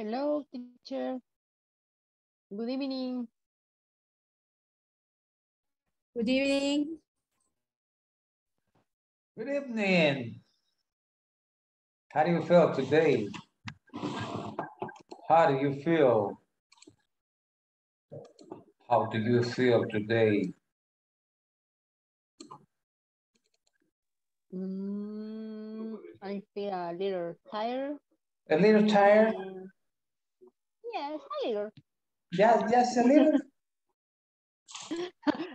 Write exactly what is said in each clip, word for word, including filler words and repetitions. Hello, teacher. Good evening. Good evening. Good evening. How do you feel today? How do you feel? How do you feel today? Mm, I feel a little tired. A little tired? Um, yes, a little. Yes, yes, a little.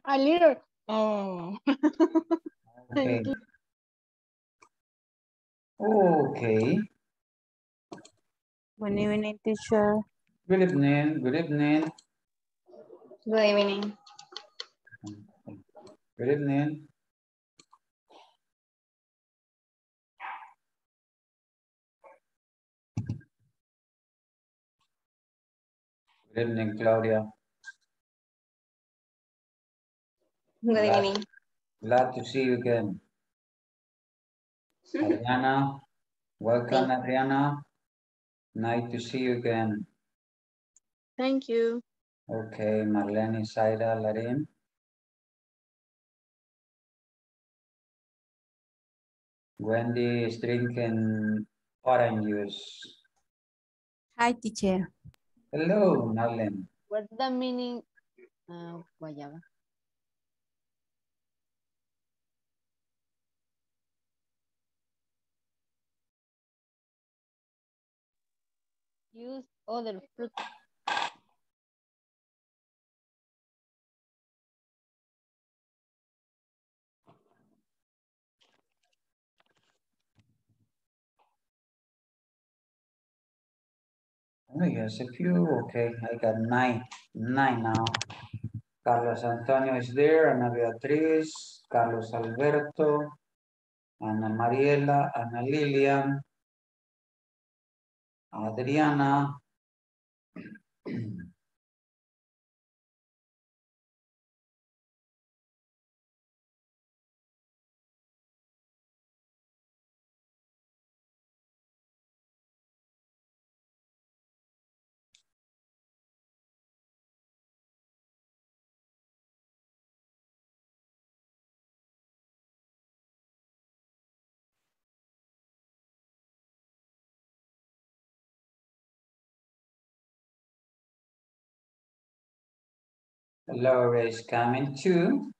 A little. Oh. Okay. Okay. Good evening, teacher. Good evening. Good evening. Good evening. Good evening. Good evening, Claudia. Good evening. Glad, glad to see you again. Adriana, welcome, Adriana. Nice to see you again. Thank you. Okay, Marlene, Zaira, Larin. Wendy is drinking orange juice. Hi, teacher. Hello, Marlene. What's the meaning of uh, guayaba? Use other fruit. Oh, yes, a few. Okay, I got nine. Nine now. Carlos Antonio is there, Ana Beatriz, Carlos Alberto, Ana Mariela, Ana Lilian, Adriana, Laura is coming too.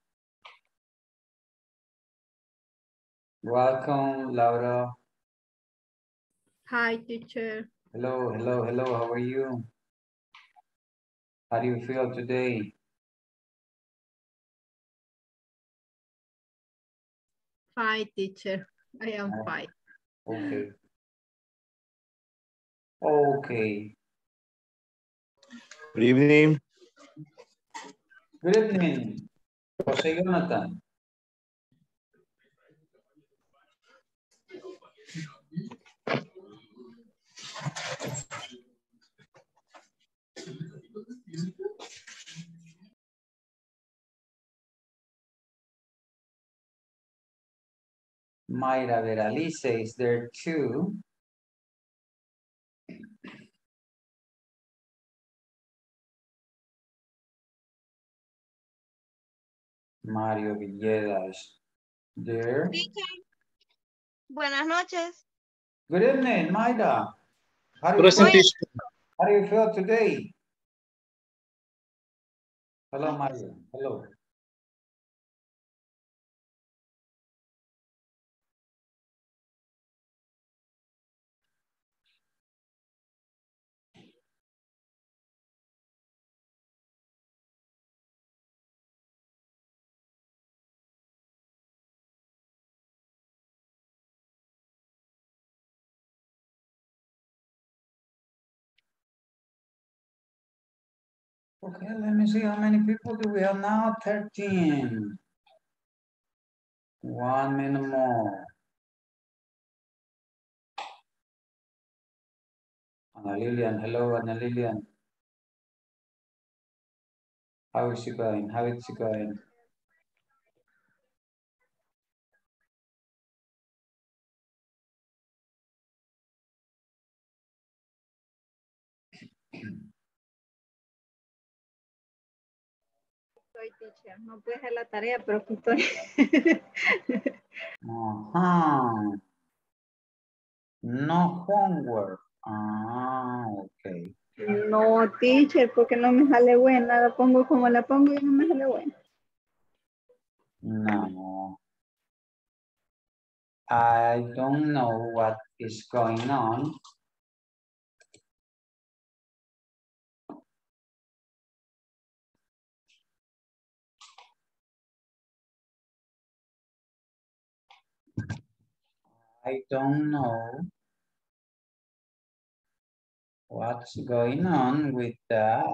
Welcome, Laura. Hi, teacher. Hello, hello, hello. How are you? How do you feel today? Fine, teacher. I am uh, fine. Okay. Okay. Good evening. Good evening, Jose Jonathan. Mayra Veralice is there too. Mario Villegas, there. Buenas noches. Good evening, Maida. How do you feel? How do you feel today? Hello, Mario. Hello. Okay, let me see how many people do we have now? thirteen. One minute more. Ana Lilian, hello, Ana Lilian. How is she going? How is she going? Soy teacher, no pude hacer la tarea, pero aquí estoy. Ajá. No homework. Ah, ok. No, teacher, porque no me sale buena. La pongo como la pongo y no me sale buena. No. I don't know what is going on. I don't know what's going on with that.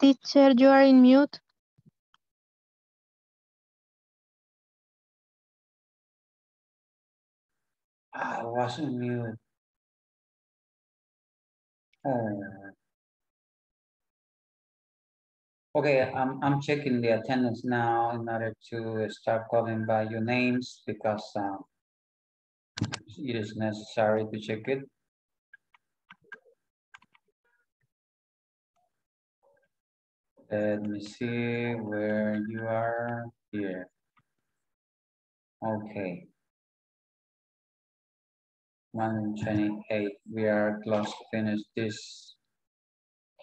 Teacher, you are in mute. I wasn't mute. Uh, okay, I'm, I'm checking the attendance now in order to start calling by your names because um, it is necessary to check it. Let me see where you are here. Okay. one twenty-eight, we are close to finish this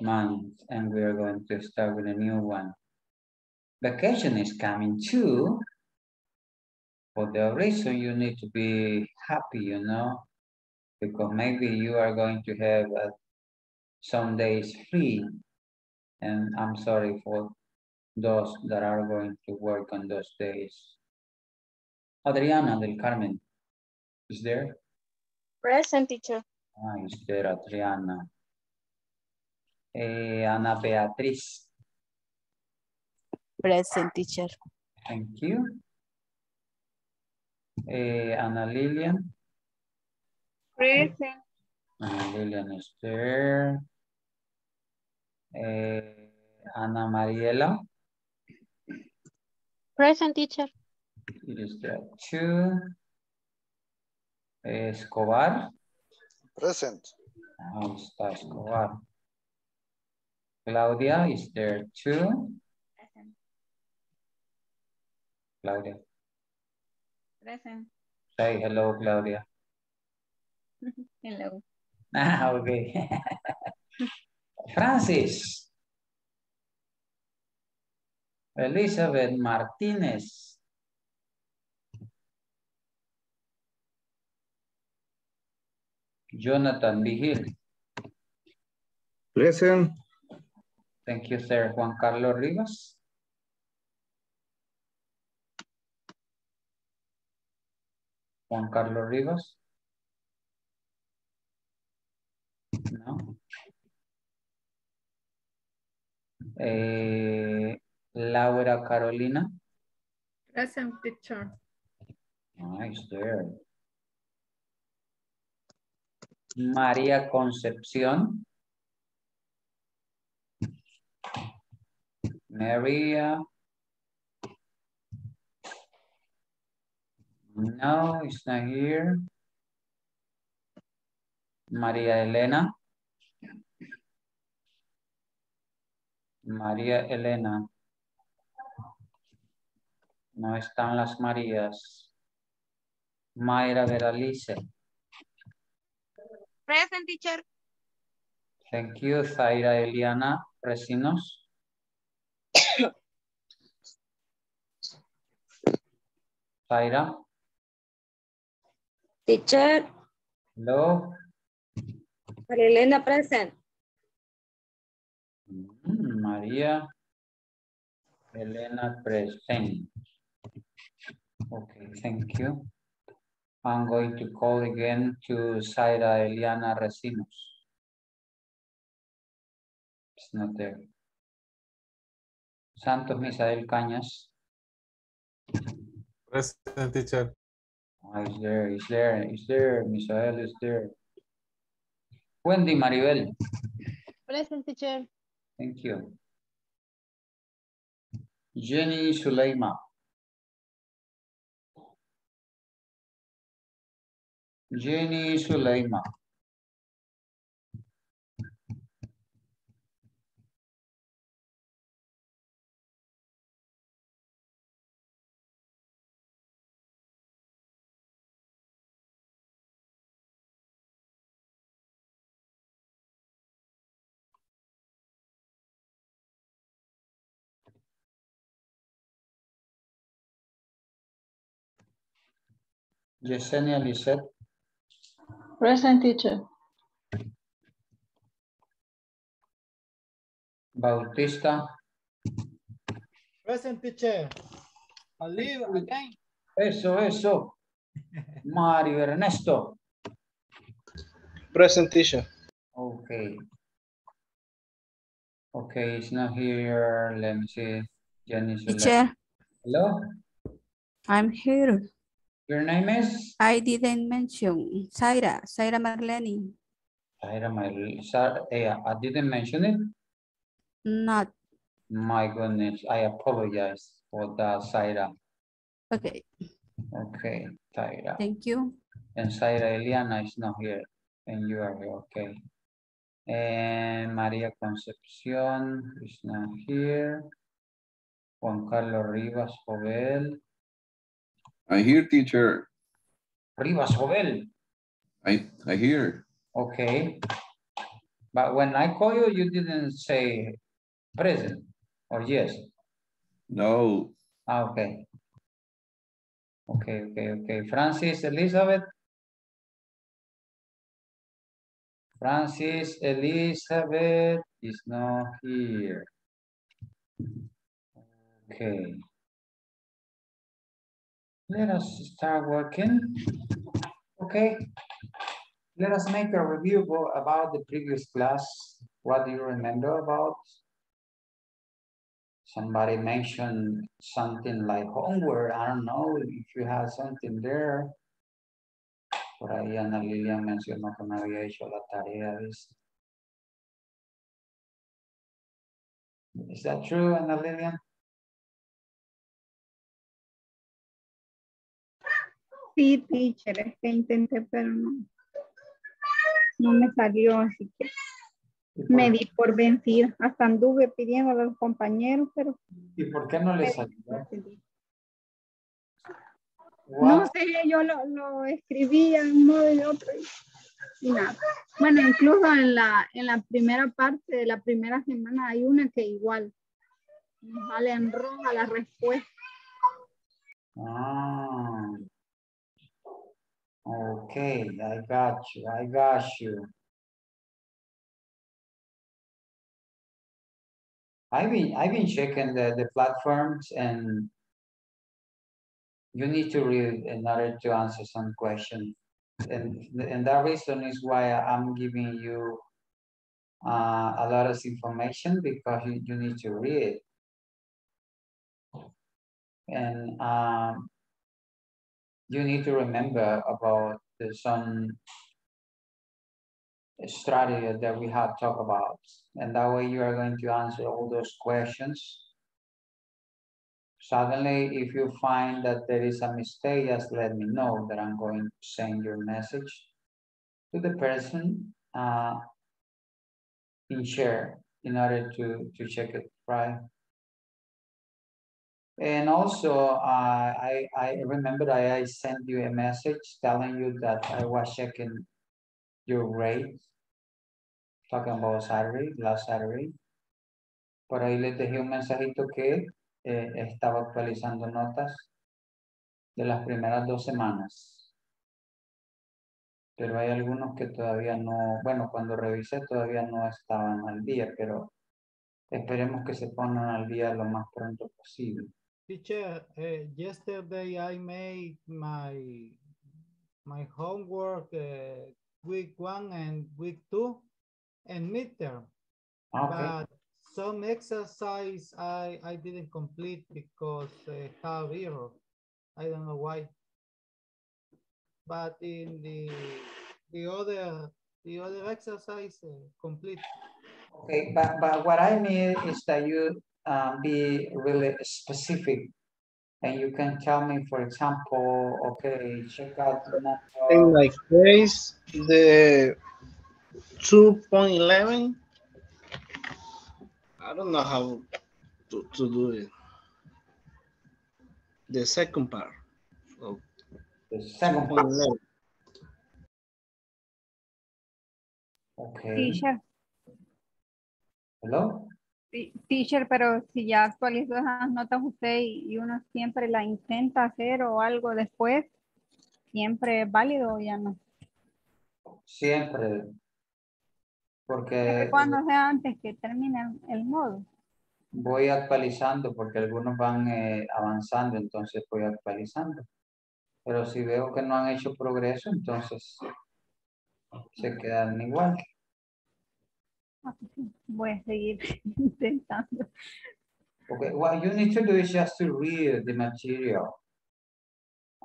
month and we are going to start with a new one. Vacation is coming too. For the reason you need to be happy, you know, because maybe you are going to have uh, some days free. And I'm sorry for those that are going to work on those days. Adriana del Carmen, is there? Present, teacher. Ah, is there, Adriana. Eh, Ana Beatriz. Present, teacher. Thank you. Eh, Ana Lilian. Present. Ana Lilian is there. Uh, Ana Mariela. Present, teacher. It is there too. Escobar. Present. Ahí está Escobar. Claudia is there too. Present. Claudia. Present. Say hello, Claudia. Hello. Ah, okay. Francis, Elizabeth Martinez, Jonathan Vigil. Present. Thank you, sir. Juan Carlos Rivas. Juan Carlos Rivas. No. Eh, Laura Carolina. Present, teacher. Nice there. María Concepción. María. No, it's not here. María Elena. María Elena. No están las Marías. Mayra Veralice. Present, teacher. Thank you. Zaira Eliana Resinos. Zaira. Teacher. Hello. María Elena present. María Elena present. Okay, thank you. I'm going to call again to Zaira Eliana Resinos. It's not there. Santos Misael Cañas. Present, teacher. Oh, is there, is there, is there, Misael is there. Wendy Maribel. Present, teacher. Thank you. Jenny Suleima. Jenny Suleima. Yesenia Lisette. Present, teacher. Bautista. Present, teacher. I'll leave again. Eso, eso. Mario Ernesto. Present, teacher. Okay. Okay, it's not here. Let me see. Jenny. Teacher. Hello? I'm here. Your name is? I didn't mention. Zaira. Zaira Marlene. Zaira Marlene. Yeah, I didn't mention it? Not. My goodness. I apologize for that, Zaira. Okay. Okay, Zaira. Thank you. And Zaira Eliana is not here. And you are here. Okay. And Maria Concepcion is not here. Juan Carlos Rivas Jovel. I hear, teacher. Rivas Jovel. I, I hear. Okay. But when I call you, you didn't say present or yes? No. Ah, okay. Okay, okay, okay. Francis Elizabeth. Francis Elizabeth is not here. Okay. Let us start working. Okay. Let us make a review about the previous class. What do you remember about? Somebody mentioned something like homework. I don't know if you have something there. Por ahí Ana Lilia mencionó que me había hecho la tarea. Is that true, Ana Lilia? Sí, teacher, es que intenté, pero no, no me salió, así que me di por vencida. Hasta anduve pidiendo a los compañeros, pero... ¿Y por qué no le salió? No sé, yo lo, lo escribía de un modo y de otro y, y nada. Bueno, incluso en la, en la primera parte de la primera semana hay una que igual nos sale en roja la respuesta. Ah... Okay, I got you, I got you. I've been, I've been checking the, the platforms, and you need to read in order to answer some questions. And, and that reason is why I'm giving you uh, a lot of information, because you, you need to read. And um, you need to remember about the, some strategy that we have talked about. And that way you are going to answer all those questions. Suddenly, if you find that there is a mistake, just let me know that I'm going to send your message to the person uh, in share in order to, to check it, right? And also, uh, I, I remember I, I sent you a message telling you that I was checking your rate, talking about salary, last salary. Por ahí les dejé un mensajito que eh, estaba actualizando notas de las primeras dos semanas. Pero hay algunos que todavía no, bueno, cuando revisé todavía no estaban al día, pero esperemos que se pongan al día lo más pronto posible. Teacher, uh, yesterday I made my my homework uh, week one and week two and midterm. Okay. But some exercise I I didn't complete because I have error. I don't know why. But in the the other the other exercise uh, complete. Okay, but but what I mean is that you um, be really specific, and you can tell me, for example, okay, check out the number. In my case, the two point eleven. I don't know how to to do it. The second part. Oh. The second point eleven. Okay. Teacher. Hello. Sí, teacher, pero si ya actualizó esas notas usted y uno siempre la intenta hacer o algo después, ¿siempre es válido o ya no? Siempre. Porque... ¿Cuándo sea antes que termine el módulo? Voy actualizando porque algunos van eh, avanzando, entonces voy actualizando. Pero si veo que no han hecho progreso, entonces se quedan igual. Voy a seguir intentando. Okay, what you need to do is just to read the material.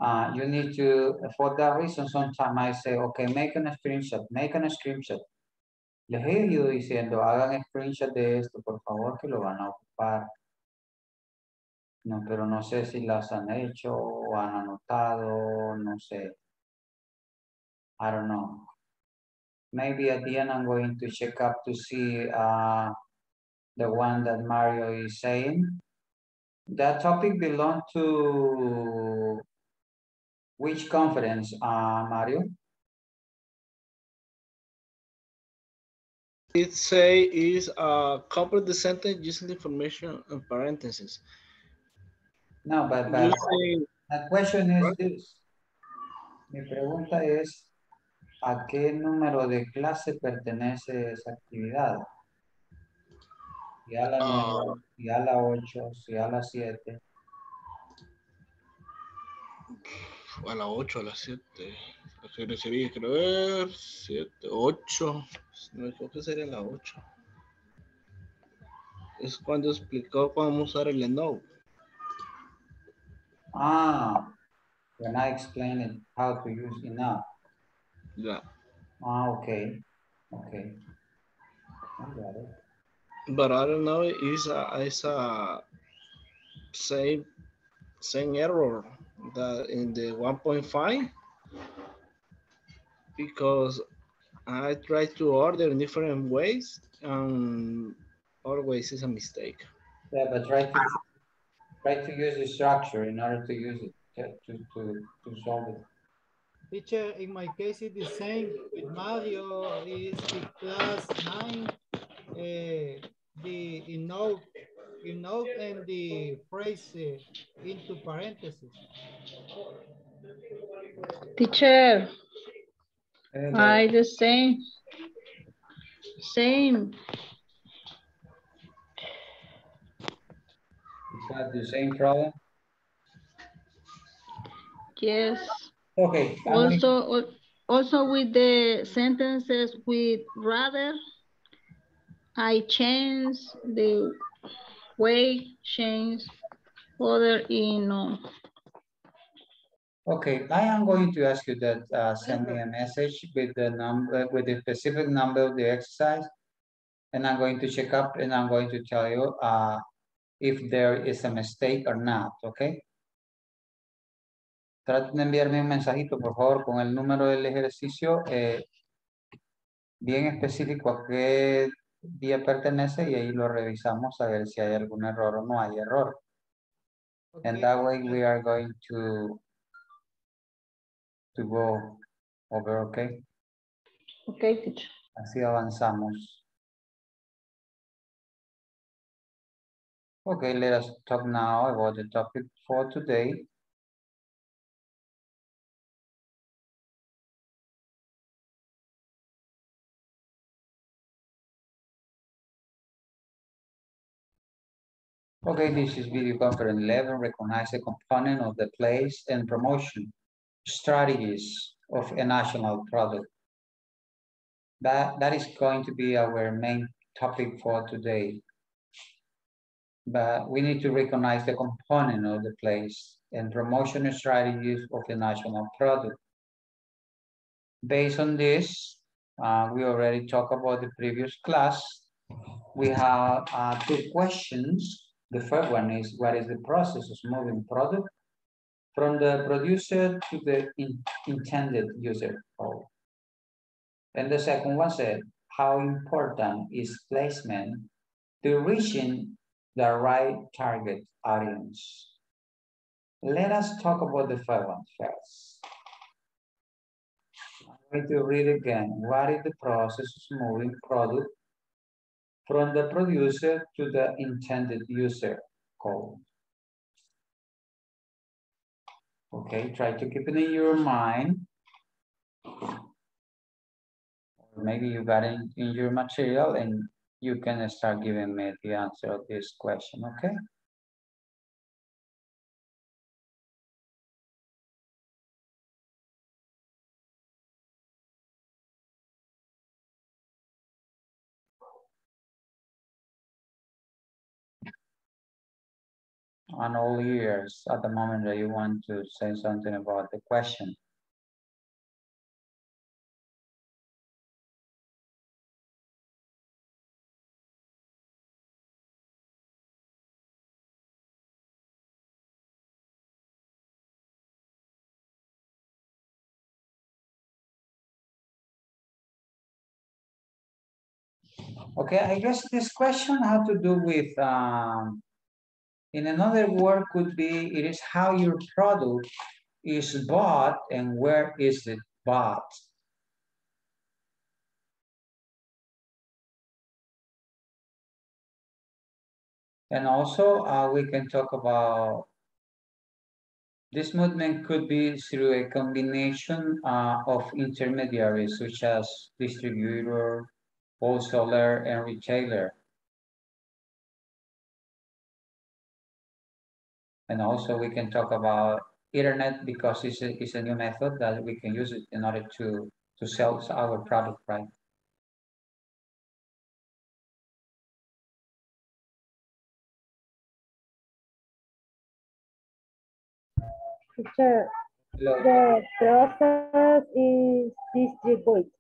Uh, you need to, for that reason, sometimes I say, okay, make a screenshot, make a screenshot. Les he ido diciendo, hagan screenshot de esto, por favor, que lo van a ocupar. No, pero no sé si las han hecho o han anotado, no sé. I don't know. Maybe at the end I'm going to check up to see uh, the one that Mario is saying. That topic belongs to which conference, uh, Mario? It say is uh, complete the sentence using information and parentheses. No, but, but say, the question is what? This. Mi pregunta es, ¿a qué número de clase pertenece esa actividad? Si a la nueve, uh, si a la ocho, si a la siete. A la ocho, a la siete. Sería, sería, creo ver, siete, ocho. No, creo que sería la ocho. Es cuando explicó cómo usar el Lenovo. Ah, when I explained how to use it now. Yeah. Ah, okay. Okay. I got it. But I don't know, it's a, it's a same, same error that in the one point five because I try to order in different ways and always is a mistake. Yeah, but try to, try to use the structure in order to use it, to, to, to solve it. Teacher, in my case, it's the same with Mario, is the class nine, uh, the in note, in note and the phrase uh, into parentheses. Teacher, and, uh, I the same, same. You have the same problem? Yes. Okay. Also, also with the sentences with rather, I change the way, change other in. Uh, okay, I am going to ask you that uh, send me a message with the number, with the specific number of the exercise, and I'm going to check up and I'm going to tell you uh, if there is a mistake or not. Okay. Traten de enviarme un mensajito, por favor, con el número del ejercicio eh, bien específico a qué día pertenece y ahí lo revisamos a ver si hay algún error o no hay error. Okay. And that way we are going to to go over, okay? Okay, teacher. Así avanzamos. Okay, let us talk now about the topic for today. Okay, this is video conference eleven, recognize a component of the place and promotion strategies of a national product. That, that is going to be our main topic for today. But we need to recognize the component of the place and promotion strategies of a national product. Based on this, uh, we already talked about the previous class. We have uh, two questions. The first one is, what is the process of moving product from the producer to the in intended user? And the second one said, how important is placement to reaching the right target audience? Let us talk about the first one first. I'm going to read again. What is the process of moving product from the producer to the intended user code? Okay, try to keep it in your mind. Maybe you got it in, in your material and you can start giving me the answer of this question, okay? On all ears at the moment that you want to say something about the question. Okay, I guess this question had to do with, um, in another word could be, it is how your product is bought and where is it bought. And also uh, we can talk about, this movement could be through a combination uh, of intermediaries such as distributor, wholesaler, and retailer. And also we can talk about internet because it's a, it's a new method that we can use it in order to, to sell our product, right? Teacher, the process is distributed.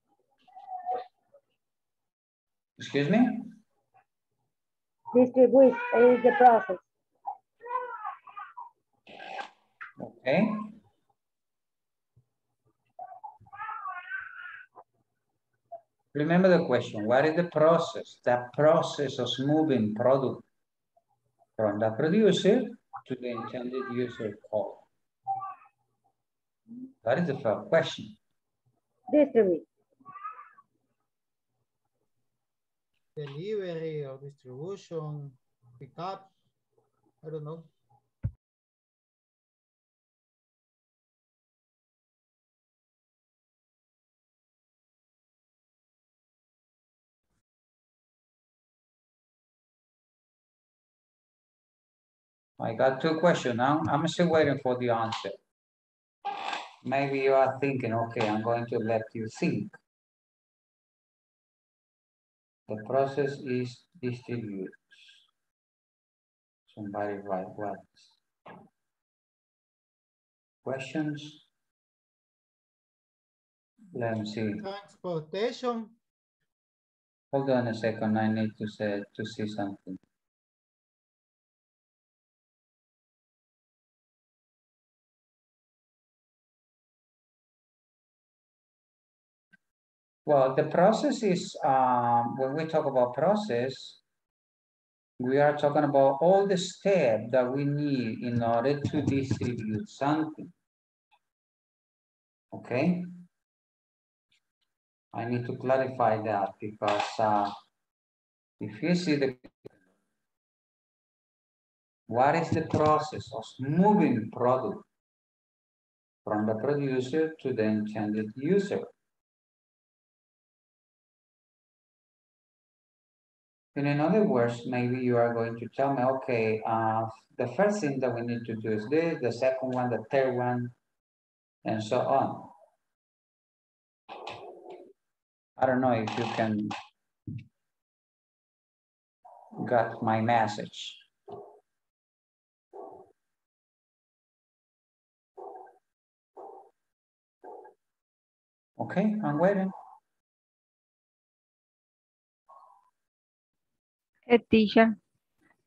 Excuse me? Distribute is the process. Okay. Remember the question, what is the process? The process of moving product from the producer to the intended user call. That is the first question. Distribute. Delivery or distribution, pick up, I don't know. I got two questions now. I'm still waiting for the answer. Maybe you are thinking, okay, I'm going to let you think. The process is distributed. Somebody write what? Questions? Let me see. Transportation. Hold on a second. I need to say to see something. Well, the process is, um, when we talk about process, we are talking about all the steps that we need in order to distribute something. Okay? I need to clarify that because uh, if you see the, what is the process of moving product from the producer to the intended user? And in other words, maybe you are going to tell me, okay, uh, the first thing that we need to do is this, the second one, the third one, and so on. I don't know if you can got my message. Okay, I'm waiting. Teacher,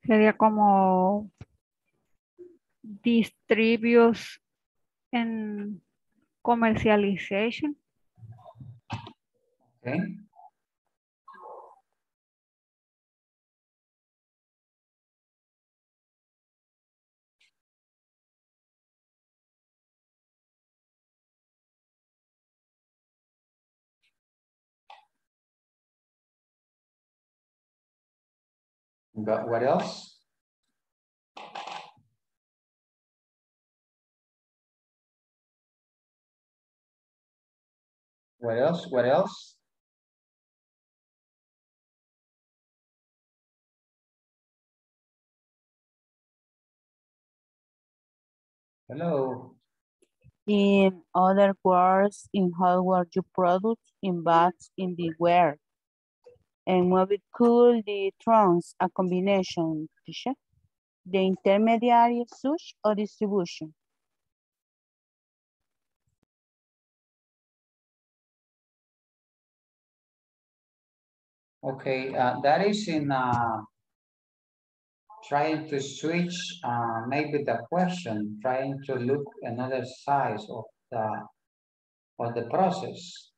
sería como distributes and commercialization. Okay. But what else? What else? What else? Hello. In other words, in hardware you produce, in bags, in the wear. And what we call the trans, a combination, the intermediary such or distribution. Okay, uh, that is in uh, trying to switch uh, maybe the question, trying to look another side of the, of the process.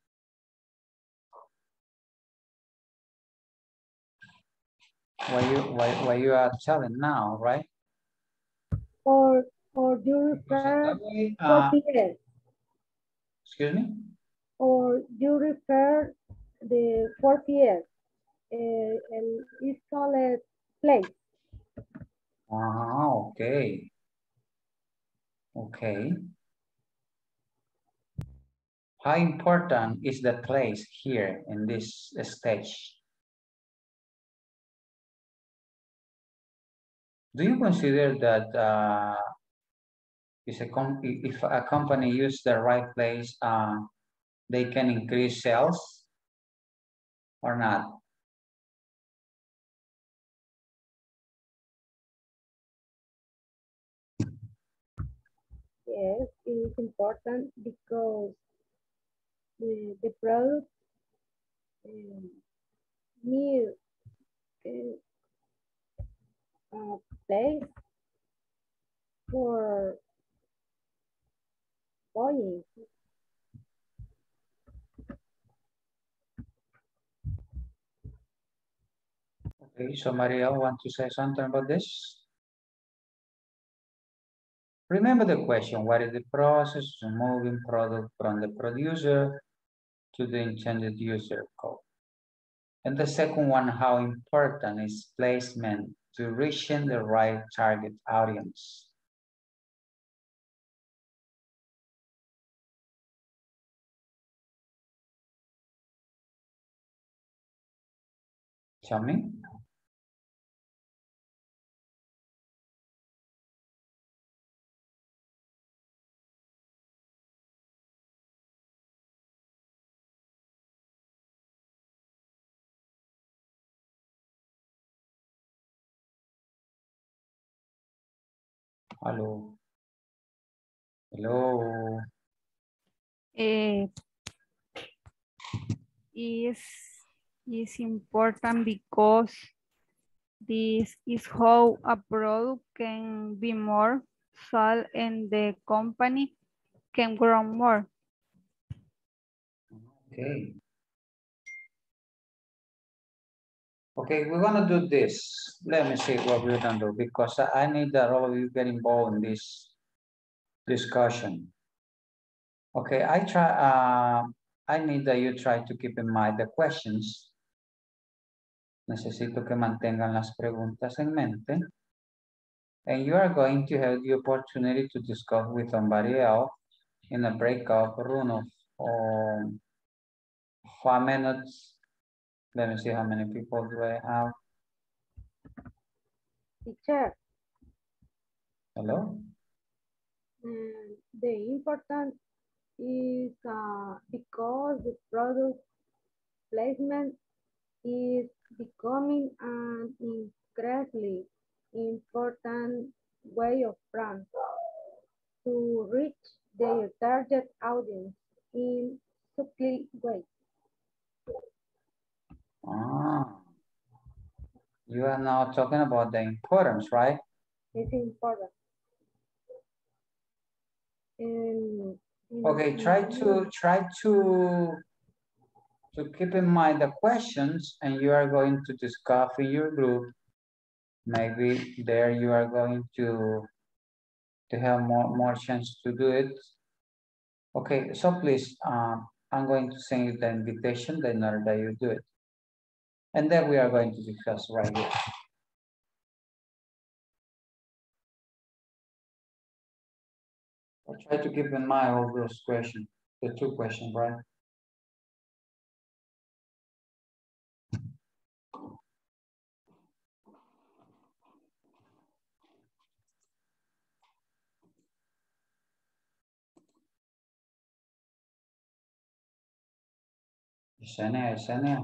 What you, what, what you are telling now, right? Or or do you refer uh, excuse me? Or do you refer the four P S uh, and it's called a place. Ah, okay. Okay. How important is the place here in this stage? Do you consider that uh, is a com if a company uses the right place, uh, they can increase sales or not? Yes, it is important because the, the product um, needs uh, Uh, place for buying. Okay, so Maria wants to say something about this. Remember the question, what is the process of moving product from the producer to the intended user code? And the second one, how important is placement to reaching the right target audience? Tell me. Hello. Hello. Uh, is is important because this is how a product can be more sold and the company can grow more. Okay. Okay, we're gonna do this. Let me see what we're gonna do, because I need that all of you get involved in this discussion. Okay, I try. Uh, I need that you try to keep in mind the questions. Necesito que mantengan las preguntas en mente. And you are going to have the opportunity to discuss with somebody else in a breakout room of um, five minutes. Let me see how many people do I have. Teacher. Hello? Mm, the important is uh, because the product placement is becoming an increasingly important way of brands to reach their target audience in subtle ways. Ah, you are now talking about the importance, right? It's important. Um, okay, try to try to to keep in mind the questions, and you are going to discuss in your group. Maybe there you are going to to have more more chance to do it. Okay, so please, uh, I'm going to send you the invitation then in order that you do it. And then we are going to discuss right here. I'll try to keep in mind all those questions, the two questions, right? Yesenia, Yesenia.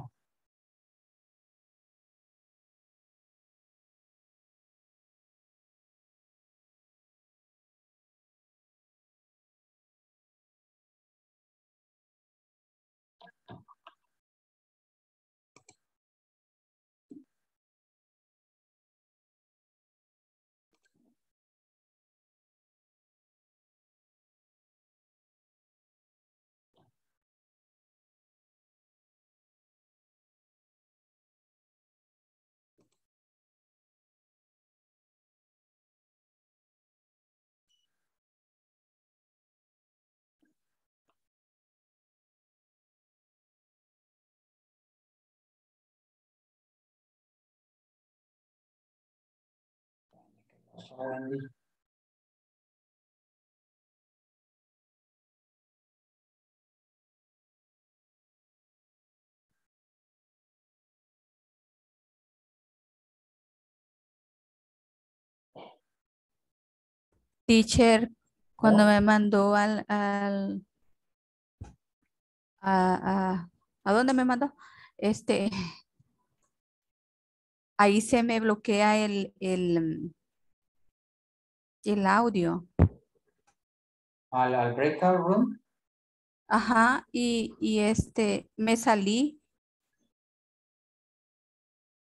Sorry. Teacher, cuando oh. me mandó al, al a, a, a dónde me mandó, este, ahí se me bloquea el, el el audio. Al, al breakout room. Ajá, y, y este, me salí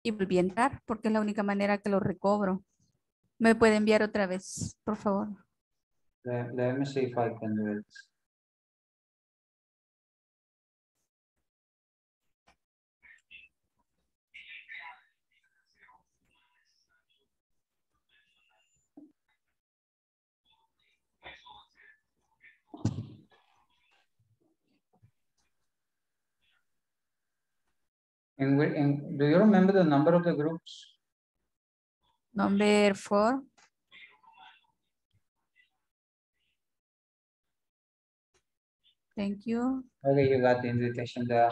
y volví a entrar porque es la única manera que lo recobro. ¿Me puede enviar otra vez, por favor? Let, let me see if I can do it. And, we, and do you remember the number of the groups? Number four. Thank you. Okay, you got the invitation there.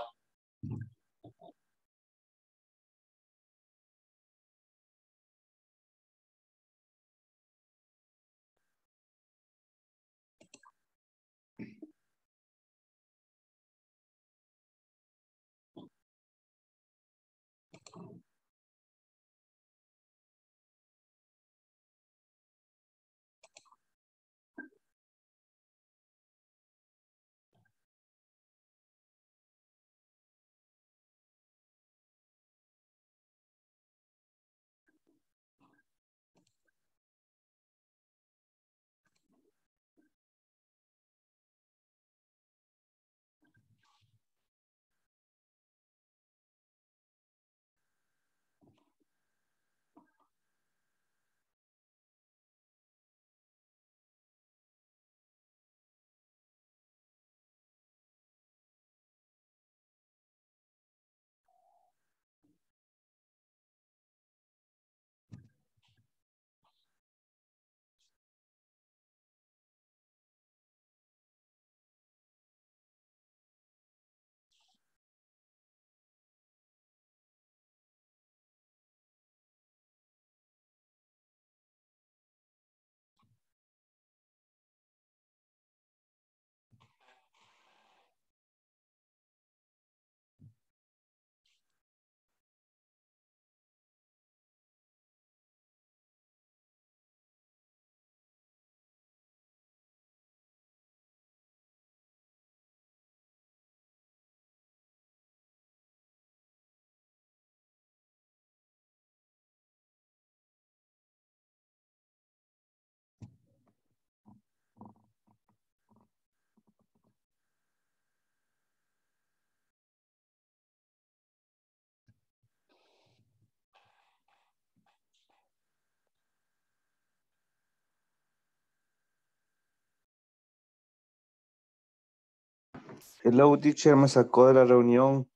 Hello, teacher, me sacó de la reunión.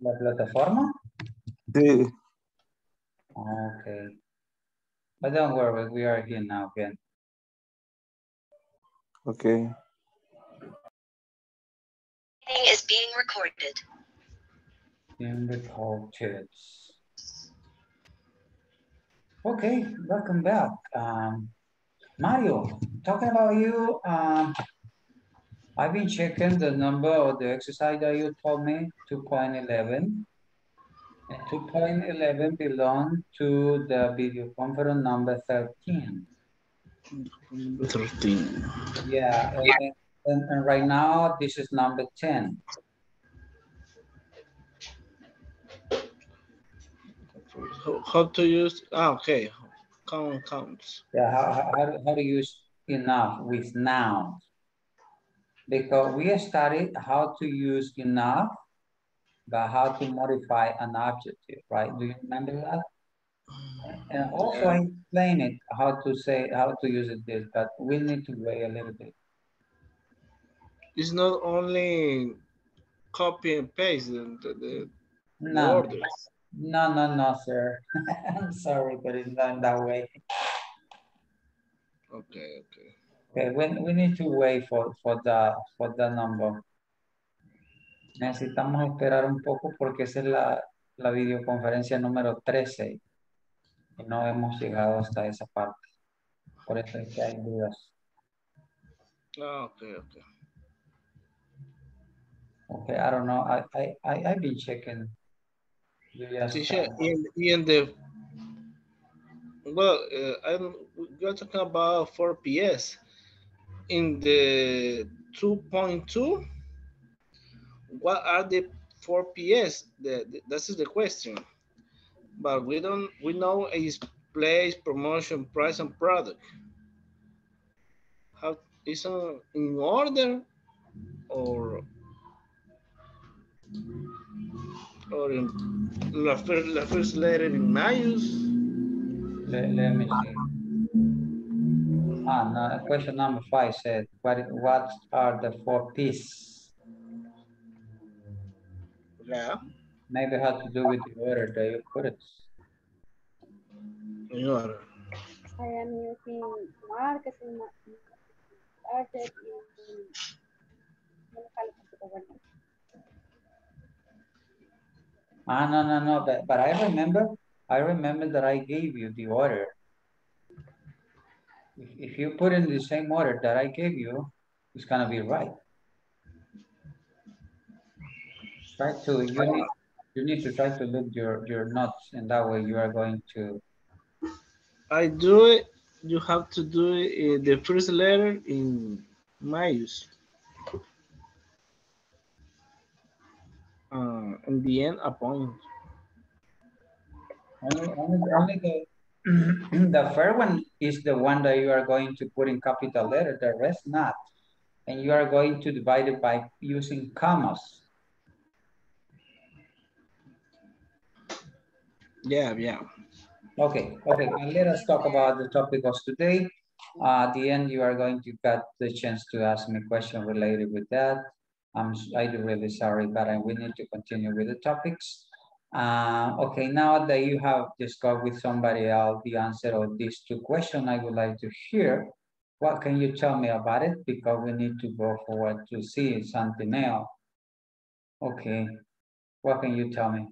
¿La plataforma? Sí. Okay. But don't worry, we are here now again. Okay. Everything is being recorded. Being recorded. Okay, welcome back. Um, Mario, talking about you, um, I've been checking the number of the exercise that you told me, two point eleven. And two point eleven belongs to the video conference number thirteen. thirteen. Yeah, and, and, and right now this is number ten. How to use, ah, okay, count, counts. Yeah, how, how, how to use enough with nouns. Because we studied how to use enough, but how to modify an adjective, right? Do you remember that? And also I explained it, how to say, how to use it this, but we need to wait a little bit. It's not only copy and paste the, the no. orders. No, no, no, sir. I'm sorry, but it's not that way. Okay, okay. Okay, we, we need to wait for, for, the, for the number. Necesitamos esperar un poco porque esa es la, la videoconferencia número trece. Y no hemos llegado hasta esa parte. Por eso es que hay dudas. Ah, ok, ok. Okay, I don't know. I, I, I, I've been checking. Teacher, in, in the, well, uh, I'm, you're talking about four P S. In the two point two, what are the four P S? The, the, this is the question. But we don't, we know is place, promotion, price, and product. How is it in order or? Or in the first, the first letter in minus. Let, let me see. Ah, no, question number five said, what, what are the four P's? Yeah. Maybe it has to do with the order that you put it. In order. I am using marketing, marketing, marketing. Ah, no, no, no, but, but I remember, I remember that I gave you the order. If, if you put in the same order that I gave you, it's gonna be right. Try to, you need, you need to try to look your, your notes, and that way you are going to. I do it, you have to do it, the first letter in minus. Uh, in the end, a point. Only, only, only the, the first one is the one that you are going to put in capital letter, the rest not. And you are going to divide it by using commas. Yeah, yeah. Okay, okay, and let us talk about the topic of today. Uh, at the end, you are going to get the chance to ask me a question related with that. I'm really sorry, but I, we need to continue with the topics. Uh, okay, now that you have discussed with somebody else the answer of these two questions, I would like to hear, what can you tell me about it? Because we need to go forward to see something else. Okay, what can you tell me?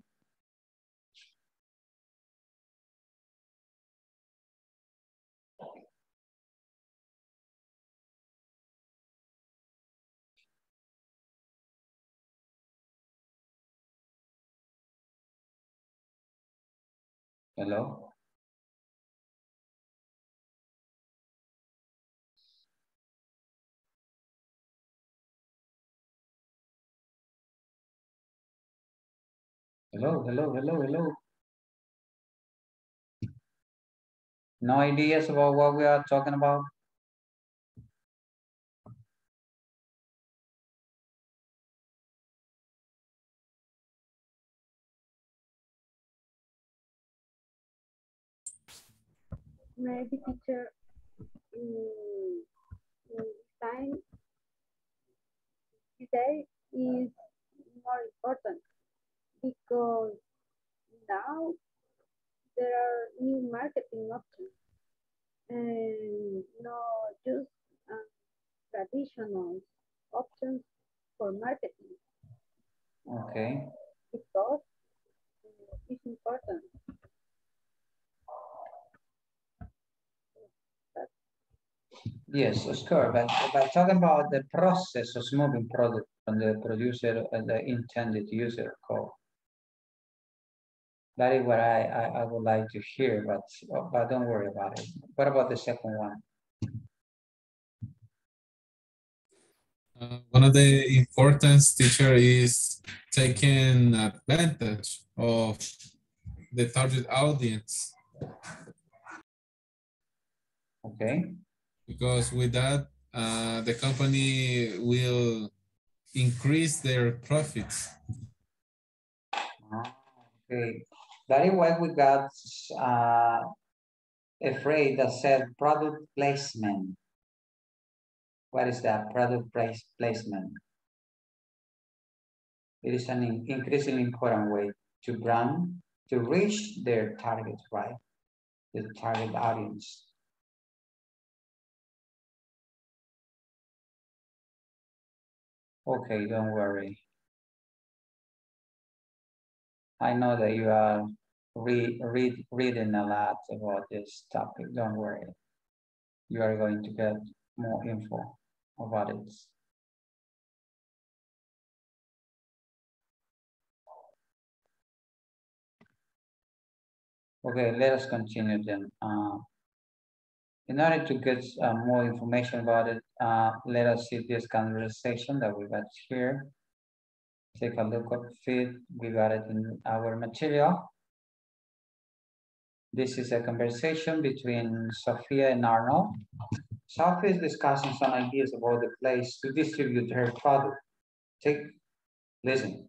Hello? Hello, hello, hello, hello. No ideas about what we are talking about? Maybe teacher, um, time today is more important because now there are new marketing options and not just uh, traditional options for marketing. Okay. Because uh, it's important. Yes, of course. But, but talk about the process of moving product from the producer and the intended user call. That is what I, I, I would like to hear, but, but don't worry about it. What about the second one? Uh, one of the important teacher is taking advantage of the target audience. Okay. Because with that, uh, the company will increase their profits. Okay. That is why we got uh, a phrase that said product placement. What is that? Product place placement. It is an increasingly important way to brand, to reach their target, right? The target audience. Okay, don't worry. I know that you are read, read, reading a lot about this topic. Don't worry. You are going to get more info about it. Okay, let us continue then. Uh, In order to get uh, more information about it, uh, let us see this conversation that we got here. Take a look at it. We got it in our material. This is a conversation between Sophia and Arnold. Sophia is discussing some ideas about the place to distribute her product. Take, listen.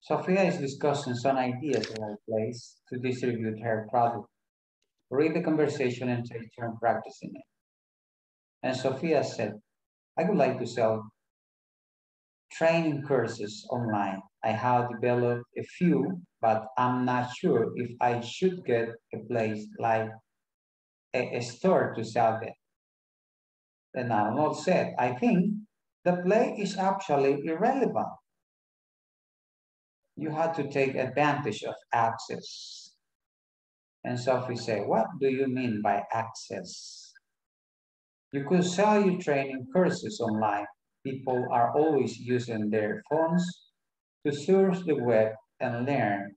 Sophia is discussing some ideas about the place to distribute her product. Read the conversation and take turn practicing it. And Sophia said, I would like to sell training courses online. I have developed a few, but I'm not sure if I should get a place like a, a store to sell them. And Arnold said, I think the play is actually irrelevant. You have to take advantage of access. And Sophie said, what do you mean by access? You could sell your training courses online. People are always using their phones to search the web and learn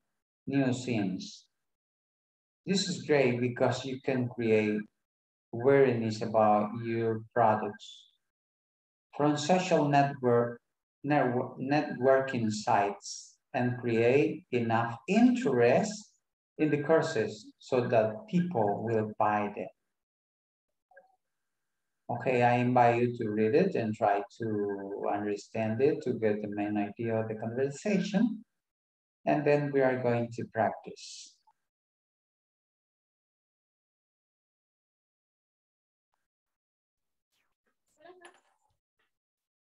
new things. This is great because you can create awareness about your products. From social network, network, networking sites and create enough interest in the courses so that people will buy them. Okay, I invite you to read it and try to understand it to get the main idea of the conversation. And then we are going to practice.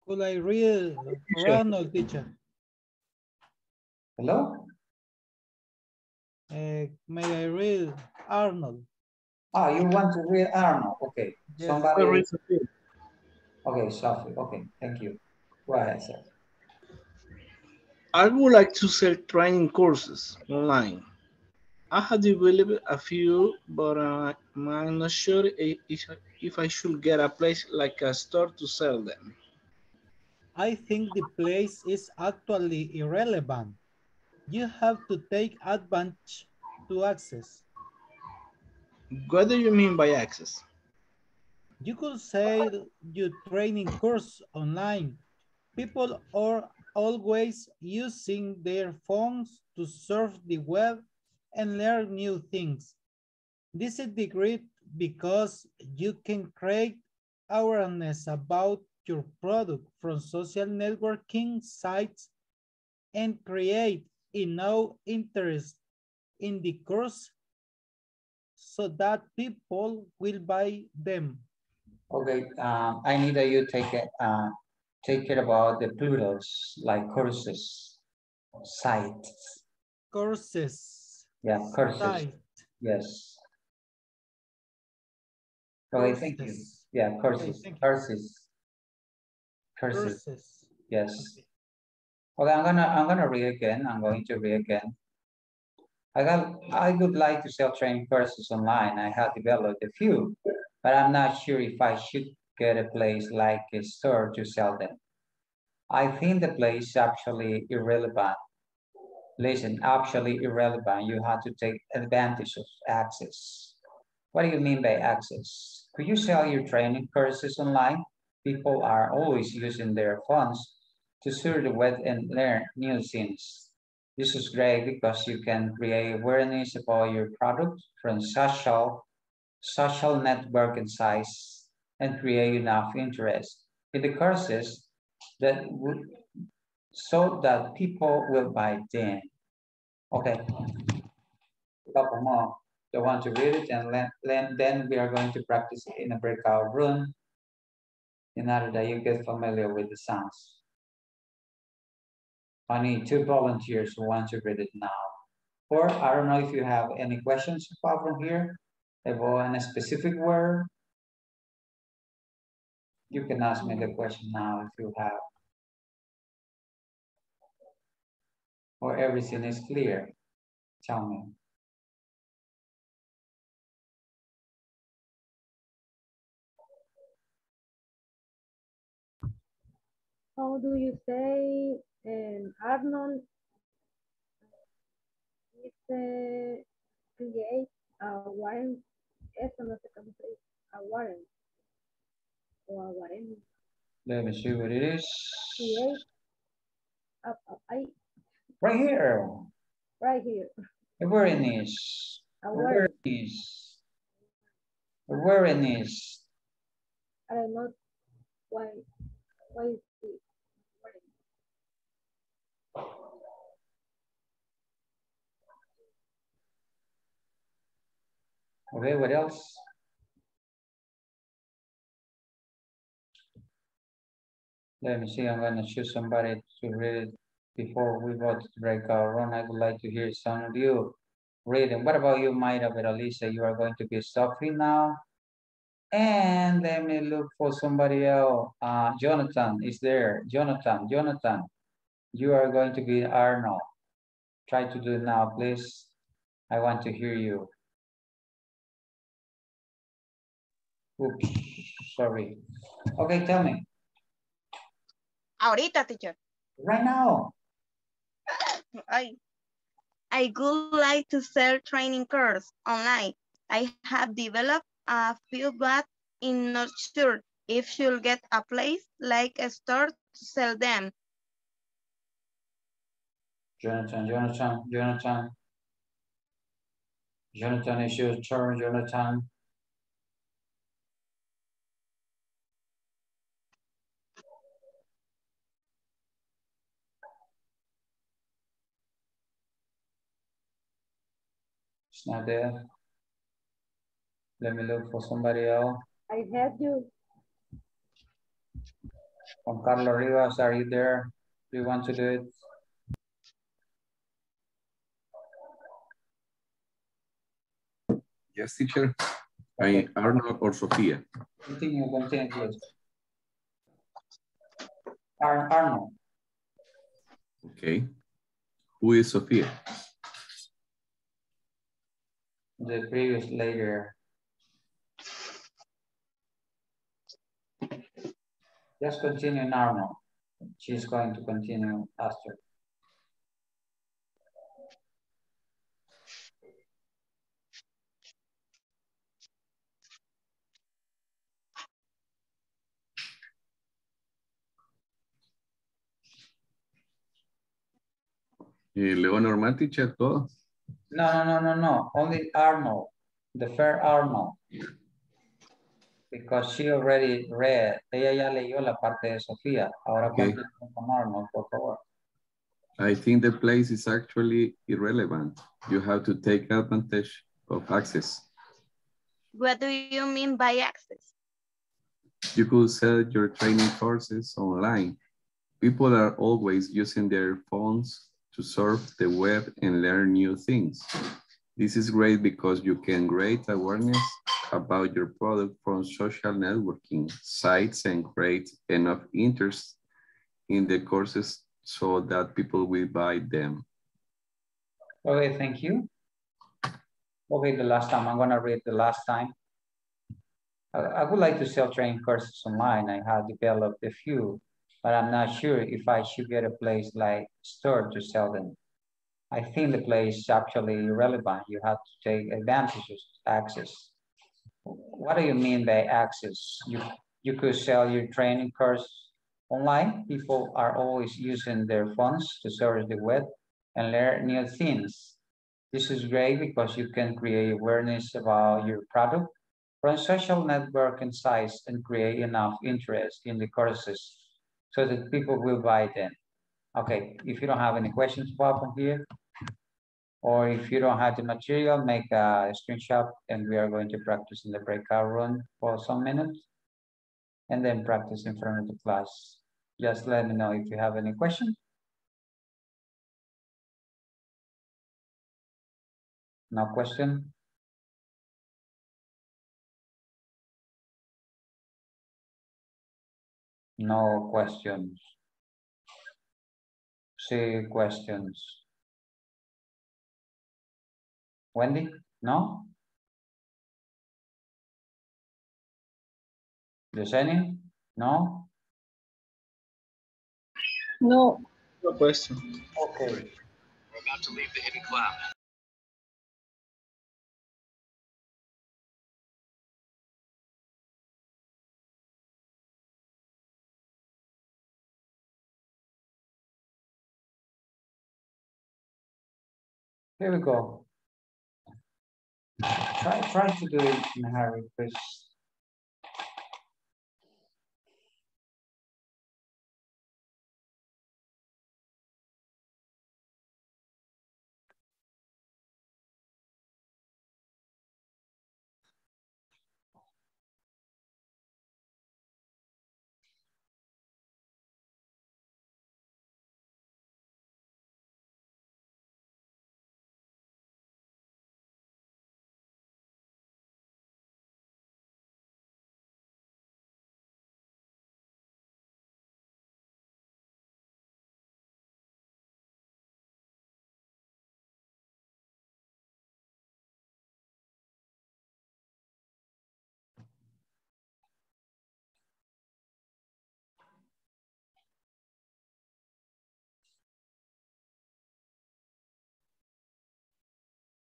Could I read Ronald, teacher? Hello? Uh, may I read Arnold? Ah, oh, you want to read Arnold? Okay. Yes. Somebody read. Okay, Sophie. Okay, thank you. Go ahead, sir. I would like to sell training courses online. I have developed a few, but uh, I'm not sure if, if I should get a place like a store to sell them. I think the place is actually irrelevant. You have to take advantage to access. What do you mean by access? You could sell your training course online. People are always using their phones to surf the web and learn new things. This is great because you can create awareness about your product from social networking sites and create enough interest in the course so that people will buy them. Okay, uh, I need that you take a, uh, take care about the plurals, like courses, sites. Courses. Yeah, courses. Site. Yes. Okay, courses. Thank you. Yeah, courses. Okay, courses. Courses. Courses. Yes. Okay, I'm gonna I'm gonna read again. I'm going to read again. I got I would like to self-train courses online. I have developed a few, but I'm not sure if I should get a place like a store to sell them. I think the place is actually irrelevant. Listen, actually irrelevant. You have to take advantage of access. What do you mean by access? Could you sell your training courses online? People are always using their phones to surf the web and learn new things. This is great because you can create awareness about your product from social, social networking sites, and create enough interest in the courses that would so that people will buy them. Okay, a couple more. I want to read it, and then then we are going to practice in a breakout room in order that you get familiar with the sounds. I need two volunteers who want to read it now. Or I don't know if you have any questions apart from here about a specific word. You can ask me the question now if you have. Or everything is clear. Tell me. How do you say, um, Arnold, is uh, create a warrant? Eso no se complete, a warrant. Let me see what it is. Right here. Right here. Awareness. Awareness. Awareness. I don't know why. Why is it? Okay, what else? Let me see, I'm going to choose somebody to read it before we go to break our run. I would like to hear some of you reading. What about you, Mayra Veralisa? You are going to be stopping now. And let me look for somebody else. Uh, Jonathan is there. Jonathan, Jonathan, you are going to be Arnold. Try to do it now, please. I want to hear you. Oops, sorry. Okay, tell me. Ahorita, teacher. Right now. I, I would like to sell training course online. I have developed a few, but I'm not sure if you'll get a place like a store to sell them. Jonathan, Jonathan, Jonathan. Jonathan, it's your turn, Jonathan. Not there. Let me look for somebody else. I have you. Juan Carlos Rivas, are you there? Do you want to do it? Yes, teacher. I Arnold or Sophia. Continue, continue, please. Ar Arnold. Okay. Who is Sophia? The previous later. Just continue now. She's going to continue after. Y luego normal, teacher, todo. No, no, no, no, no. Only Arnold, the fair Arnold. Because she already read. Ella ya leyó la parte de Sofía. Ahora okay. Con Arnold, por favor. I think the place is actually irrelevant. You have to take advantage of access. What do you mean by access? You could sell your training courses online. People are always using their phones to surf the web and learn new things. This is great because you can create awareness about your product from social networking sites and create enough interest in the courses so that people will buy them. Okay, thank you. Okay, the last time, I'm gonna read the last time. I would like to sell training courses online. I have developed a few, but I'm not sure if I should get a place like store to sell them. I think the place is actually irrelevant. You have to take advantage of access. What do you mean by access? You, you could sell your training course online. People are always using their phones to search the web and learn new things. This is great because you can create awareness about your product from social networking sites and create enough interest in the courses so that people will buy them. Okay, if you don't have any questions, pop up here. Or if you don't have the material, make a screenshot, and we are going to practice in the breakout room for some minutes and then practice in front of the class. Just let me know if you have any questions. No question? No questions. See questions. Wendy, no? Yesenia, no? No. No question. Okay. We're about to leave the hidden cloud. Here we go. Try, try to do it in a hurry, please.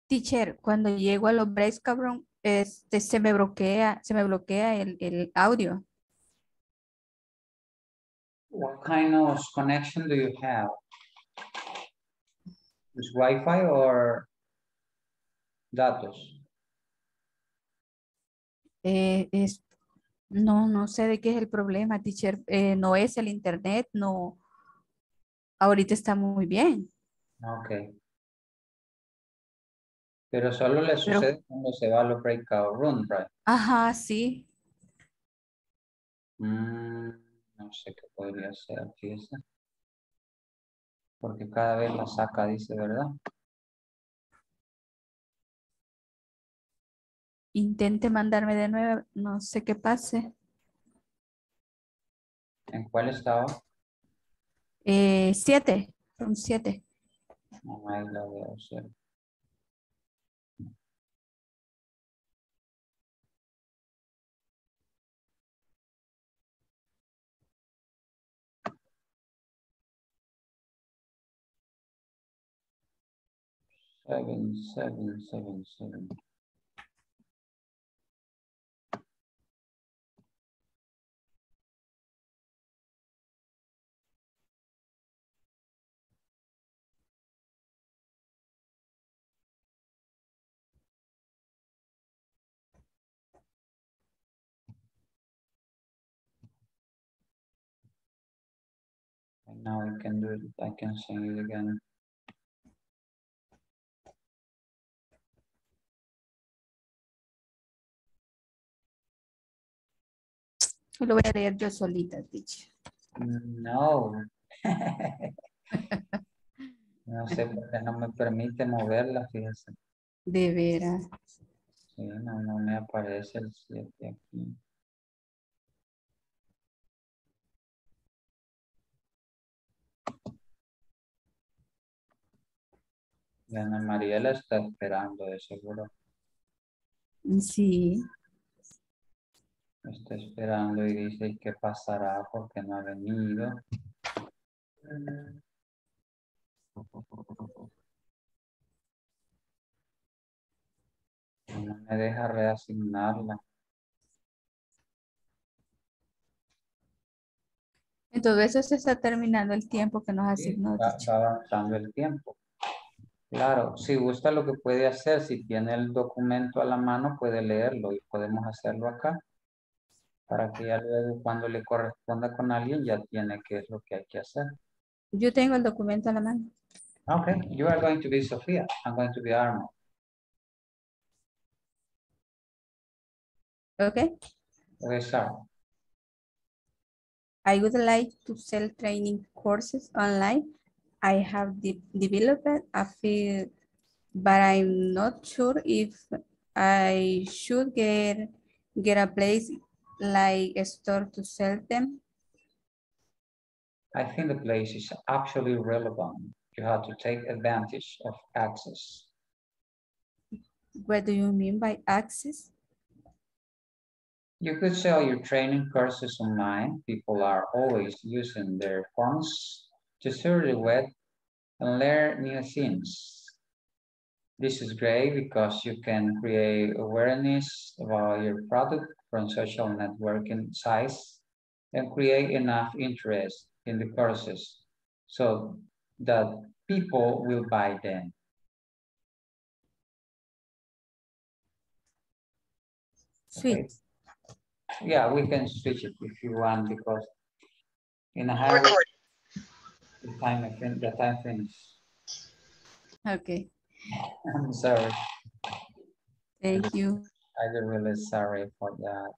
Teacher, cuando llego a los breaks, cabrón, este, se me bloquea, se me bloquea el, el audio. What kind of connection do you have? Is Wi-Fi or datos? Eh, es, no, no sé de qué es el problema, teacher. Eh, no es el internet, no. Ahorita está muy bien. Okay. Pero solo le sucede Pero, cuando se va a los breakout room, right? Ajá, sí. Mm, no sé qué podría ser aquí esa. Porque cada vez la saca, dice, ¿verdad? Intente mandarme de nuevo, no sé qué pase. ¿En cuál estaba? Eh, siete, room siete. No, ahí la veo, cierto. Seven, seven, seven, seven. And now I can do it, I can sing it again. Lo voy a leer yo solita, teacher. No. No sé por qué no me permite moverla, fíjense. De veras. Sí, no, no me aparece el siete aquí. Ana Mariela está esperando, de seguro. Sí. Está esperando y dice que pasará porque no ha venido. No me deja reasignarla. En todo eso se está terminando el tiempo que nos asignó. Sí, está, está avanzando el tiempo. Claro, si gusta lo que puede hacer, si tiene el documento a la mano, puede leerlo y podemos hacerlo acá para que ya luego cuando le corresponda con alguien ya tiene qué es lo que hay que hacer. Yo tengo el documento a la mano. Okay, you are going to be Sofía. I'm going to be Arnold. Okay. Okay, sir. I would like to sell training courses online. I have de developed a field, but I'm not sure if I should get, get a place like a store to sell them. I think the place is actually relevant. You have to take advantage of access. What do you mean by access? You could sell your training courses online. People are always using their phones to surf the web and learn new things. This is great because you can create awareness about your product from social networking sites and create enough interest in the courses so that people will buy them. Sweet. Okay. Yeah, we can switch it if you want because in a high The time I fin the time finished. Okay. I'm sorry. Thank you. I'm really sorry for that.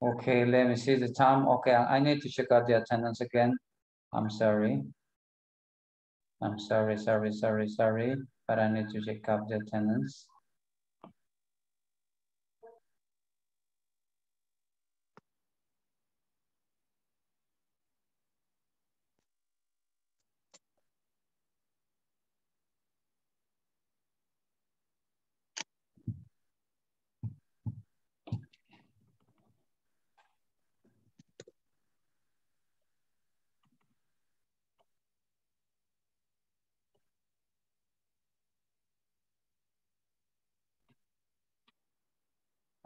Okay, let me see the time. Okay, I need to check out the attendance again. I'm sorry. I'm sorry, sorry, sorry, sorry. But I need to check out the attendance.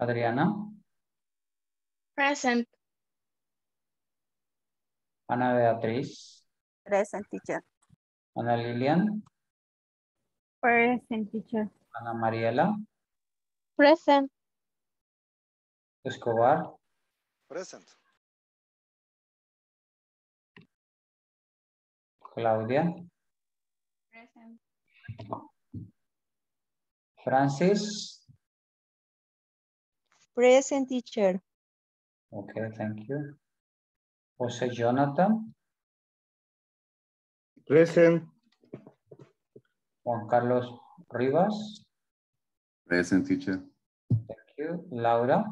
Adriana? Present. Ana Beatriz? Present, teacher. Ana Lilian? Present, teacher. Ana Mariela? Present. Escobar? Present. Claudia? Present. Francis? Present, teacher. Okay, thank you. Jose Jonathan. Present. Juan Carlos Rivas. Present, teacher. Thank you. Laura.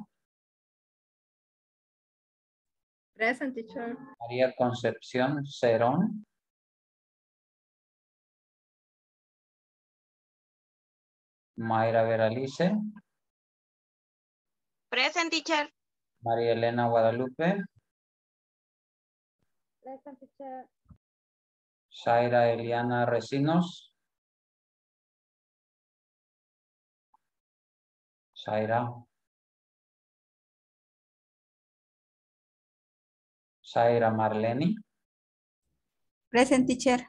Present, teacher. María Concepción Cerón. Mayra Veralice. Present, teacher. María Elena Guadalupe. Present, teacher. Zaira Eliana Resinos. Zaira. Zaira Marleni. Present, teacher.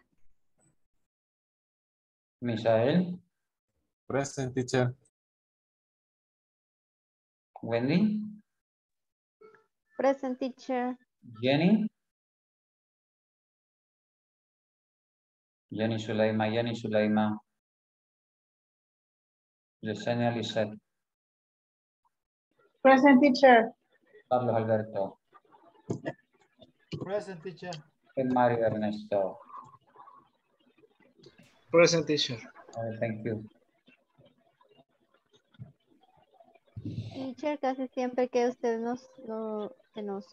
Misael. Present, teacher. Wendy? Present, teacher. Jenny? Jenny Sulaima, Jenny Sulaima. Yesenia Lisette. Present, teacher. Carlos Alberto. Present, teacher. And Mario Ernesto. Present, teacher. Uh, thank you. Teacher, casi siempre que usted nos, no, que nos,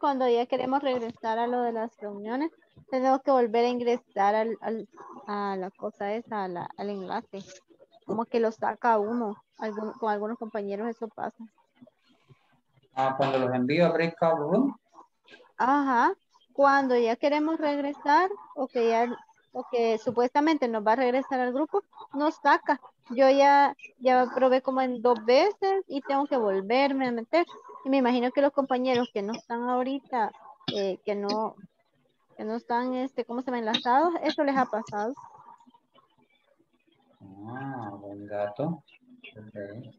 cuando ya queremos regresar a lo de las reuniones, tenemos que volver a ingresar al, al, a la cosa esa, la, al enlace. Como que lo saca uno, algún, con algunos compañeros eso pasa. Ah, cuando los envío a breakout room. Ajá, cuando ya queremos regresar o que ya, o que supuestamente nos va a regresar al grupo, nos saca. Yo ya, ya probé como en dos veces y tengo que volverme a meter. Y me imagino que los compañeros que no están ahorita, eh, que no, que no están, este, ¿cómo se llama? Enlazados, eso les ha pasado. Ah, buen dato. Okay.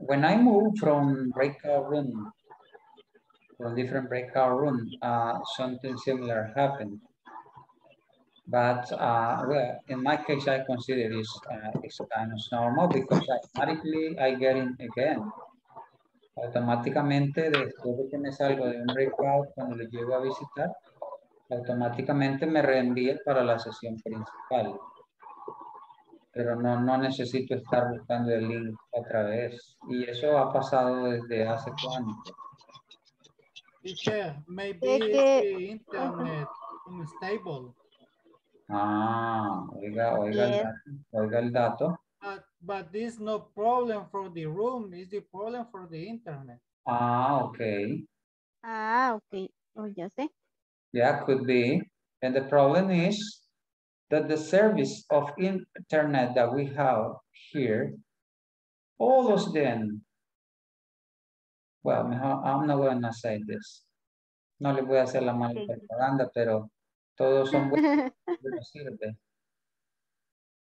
When I moved from breakout room, from different breakout room, uh, something similar happened. But uh, well, in my case, I consider this uh, it's kind of normal because automatically I get in again. Automáticamente, después de que me salgo de un breakout, cuando lo llego a visitar, automáticamente me reenvíe para la sesión principal. Pero no, no necesito estar buscando el link otra vez. Y eso ha pasado desde hace cuánto. Teacher, maybe it's the internet unstable. Ah, oiga, oiga, yeah. el dato, oiga el dato. But, but this is no problem for the room, it's the problem for the internet. Ah, okay. Ah, okay. Oh, ya sé. Yeah, could be. And the problem is that the service of internet that we have here, all of them, well, I'm not going to say this. No le voy a hacer la mala propaganda, pero todos son buenos, no sirve.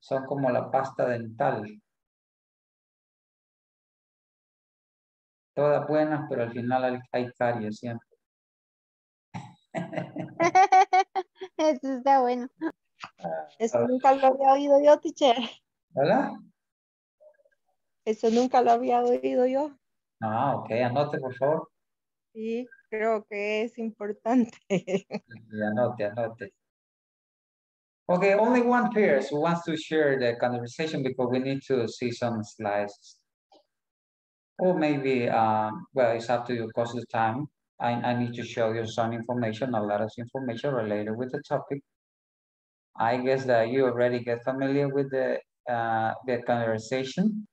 Son como la pasta dental. Todas buenas, pero al final hay caries siempre. Eso está bueno. Eso nunca lo había oído yo, teacher. ¿Hola? Eso nunca lo había oído yo. Ah, ok, anote por favor. Sí, creo que es importante. Anote, anote. Okay, only one person who wants to share the conversation because we need to see some slides. Or maybe, uh, well, it's up to you because of the time. I, I need to show you some information, a lot of information related with the topic. I guess that you already get familiar with the, uh, the conversation.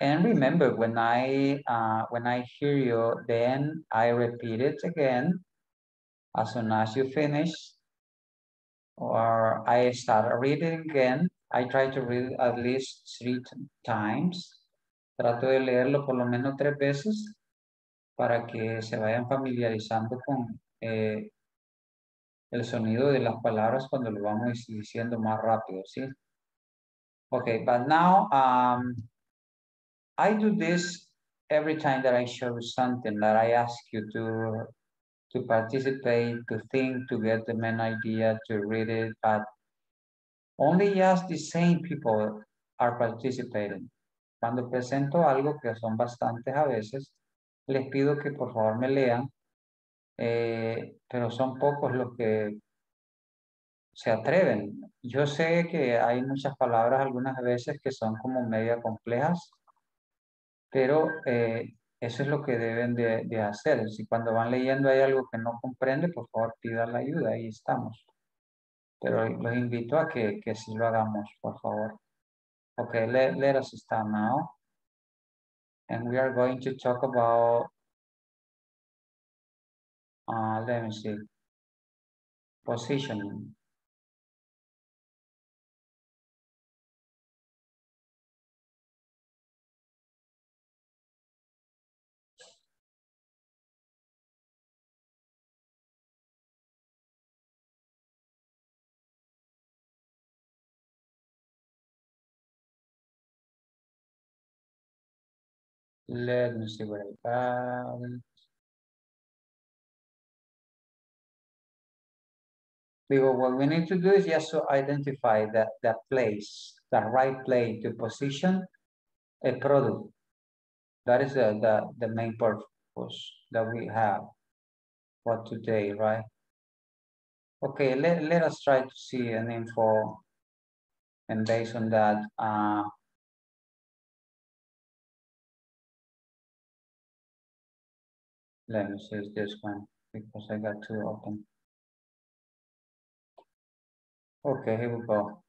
And remember, when I, uh, when I hear you, then I repeat it again. As soon as you finish, or I start reading again, I try to read at least three times. Trato de leerlo por lo menos tres veces para que se vayan familiarizando con eh, el sonido de las palabras cuando lo vamos diciendo más rápido, ¿sí? Okay, but now um, I do this every time that I show something that I ask you to, to participate, to think, to get the main idea, to read it, but only just the same people are participating. Cuando presento algo que son bastantes a veces, les pido que por favor me lean. Eh, pero son pocos los que se atreven. Yo sé que hay muchas palabras algunas veces que son como media complejas, pero eh, eso es lo que deben de, de hacer. Si cuando van leyendo hay algo que no comprende, por favor pidan la ayuda, ahí estamos. Pero los invito a que, que sí lo hagamos, por favor. Okay, let, let us start now. And we are going to talk about Uh, let me see, positioning. Let me see what I found. Because what we need to do is just to identify that, that place, the right place, the position, a product. That is the, the, the main purpose that we have for today, right? Okay, let, let us try to see an info, and based on that, uh, let me see this one, because I got two open. Okay, here we go.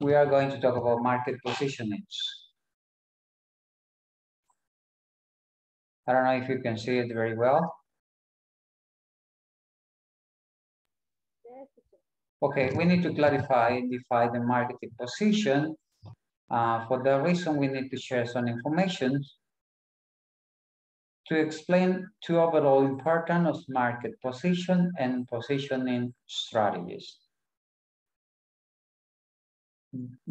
We are going to talk about market positionings. I don't know if you can see it very well. Okay, we need to clarify and define the market position. Uh, for that reason, we need to share some information to explain the overall importance of market position and positioning strategies.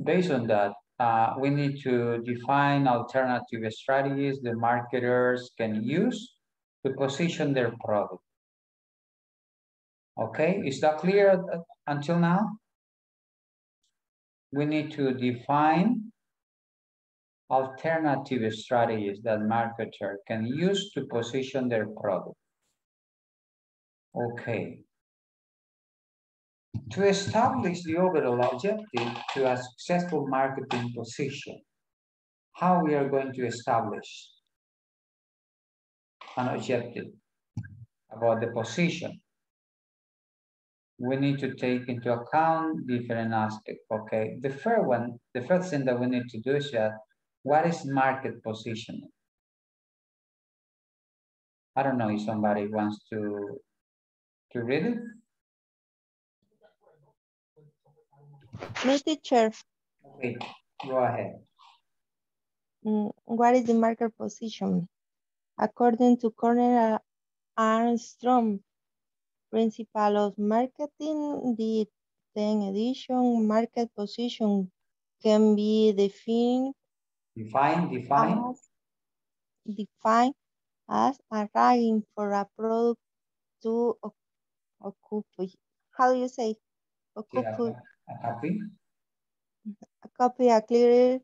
Based on that, uh, we need to define alternative strategies the marketers can use to position their product. Okay, is that clear until now? We need to define alternative strategies that marketers can use to position their product. Okay. To establish the overall objective to a successful marketing position, how we are going to establish an objective about the position, we need to take into account different aspects. Okay, the first one, the first thing that we need to do is that what is market positioning? I don't know if somebody wants to to read it. No, teacher. Okay, go ahead. What is the market position? According to Kotler Armstrong, principle of marketing, the tenth edition, market position can be defined define, define. As, define as a ranking for a product to occupy. How do you say? Occupy. Copy. A copy, a clear,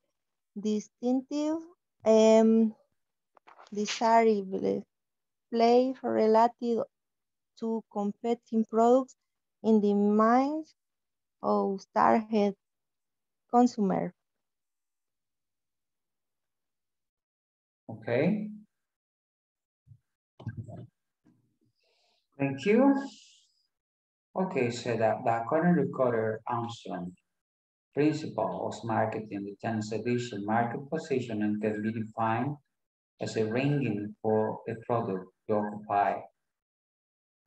distinctive, um, desirable play relative to competing products in the minds of target consumer. Okay. Thank you. Okay, so that the current Kotler Armstrong principle of marketing, the tenth edition, market positioning can be defined as a ranking for a product to occupy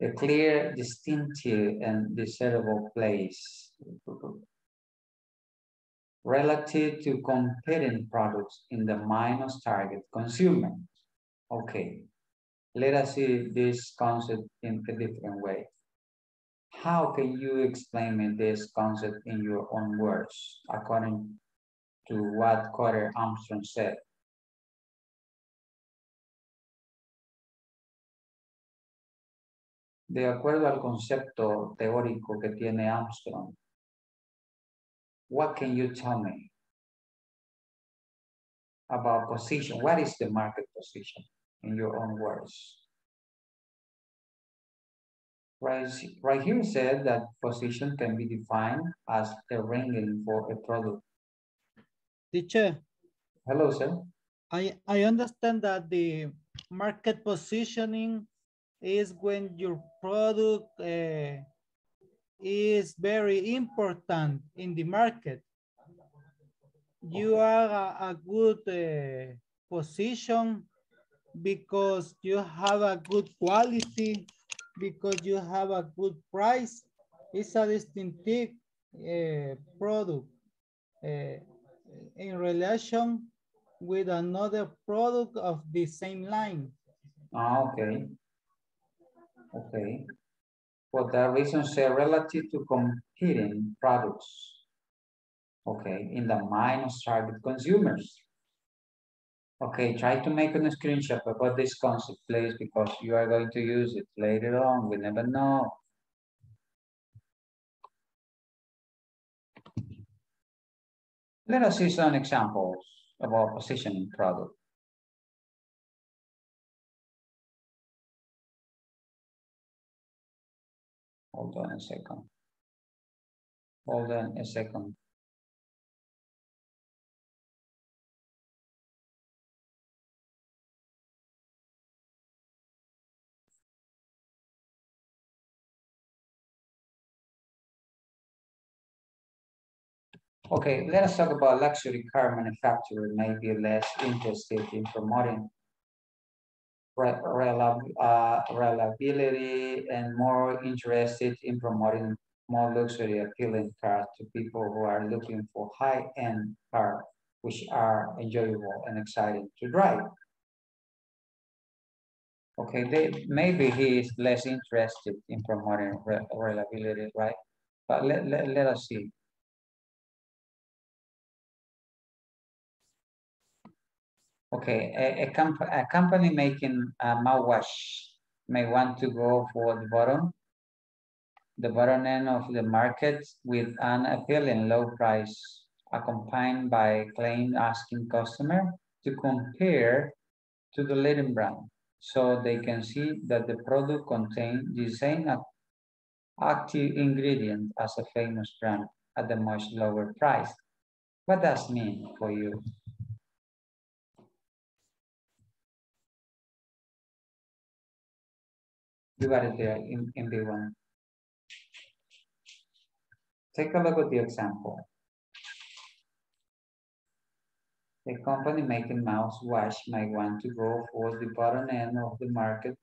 a clear, distinctive, and desirable place relative to competing products in the mind of target consumer. Okay, let us see this concept in a different way. How can you explain me this concept in your own words, according to what Kotler Armstrong said? De acuerdo al concepto teórico que tiene Armstrong, what can you tell me about position? What is the market position in your own words? Right here said that position can be defined as a ranking for a product. Teacher. Hello, sir. I, I understand that the market positioning is when your product uh, is very important in the market. You okay. are a, a good uh, position because you have a good quality, because you have a good price. It's a distinctive uh, product uh, in relation with another product of the same line. Ah, okay. Okay. For that reason, say relative to competing products. Okay, in the mind of target consumers. Okay, try to make a screenshot about this concept, please, because you are going to use it later on. We never know. Let us see some examples of our positioning product. Hold on a second. Hold on a second. Okay, let us talk about luxury car manufacturer may be less interested in promoting uh, reliability and more interested in promoting more luxury appealing cars to people who are looking for high-end cars, which are enjoyable and exciting to drive. Okay, they, maybe he is less interested in promoting re reliability, right? But let, let, let us see. Okay, a, a, comp a company making a mouthwash may want to go for the bottom, the bottom end of the market with an appealing low price, accompanied by claim asking customer to compare to the leading brand, so they can see that the product contains the same active ingredient as a famous brand at a much lower price. What does that mean for you? You got it there in, in B one. Take a look at the example. A company making mouthwash may want to go for the bottom end of the market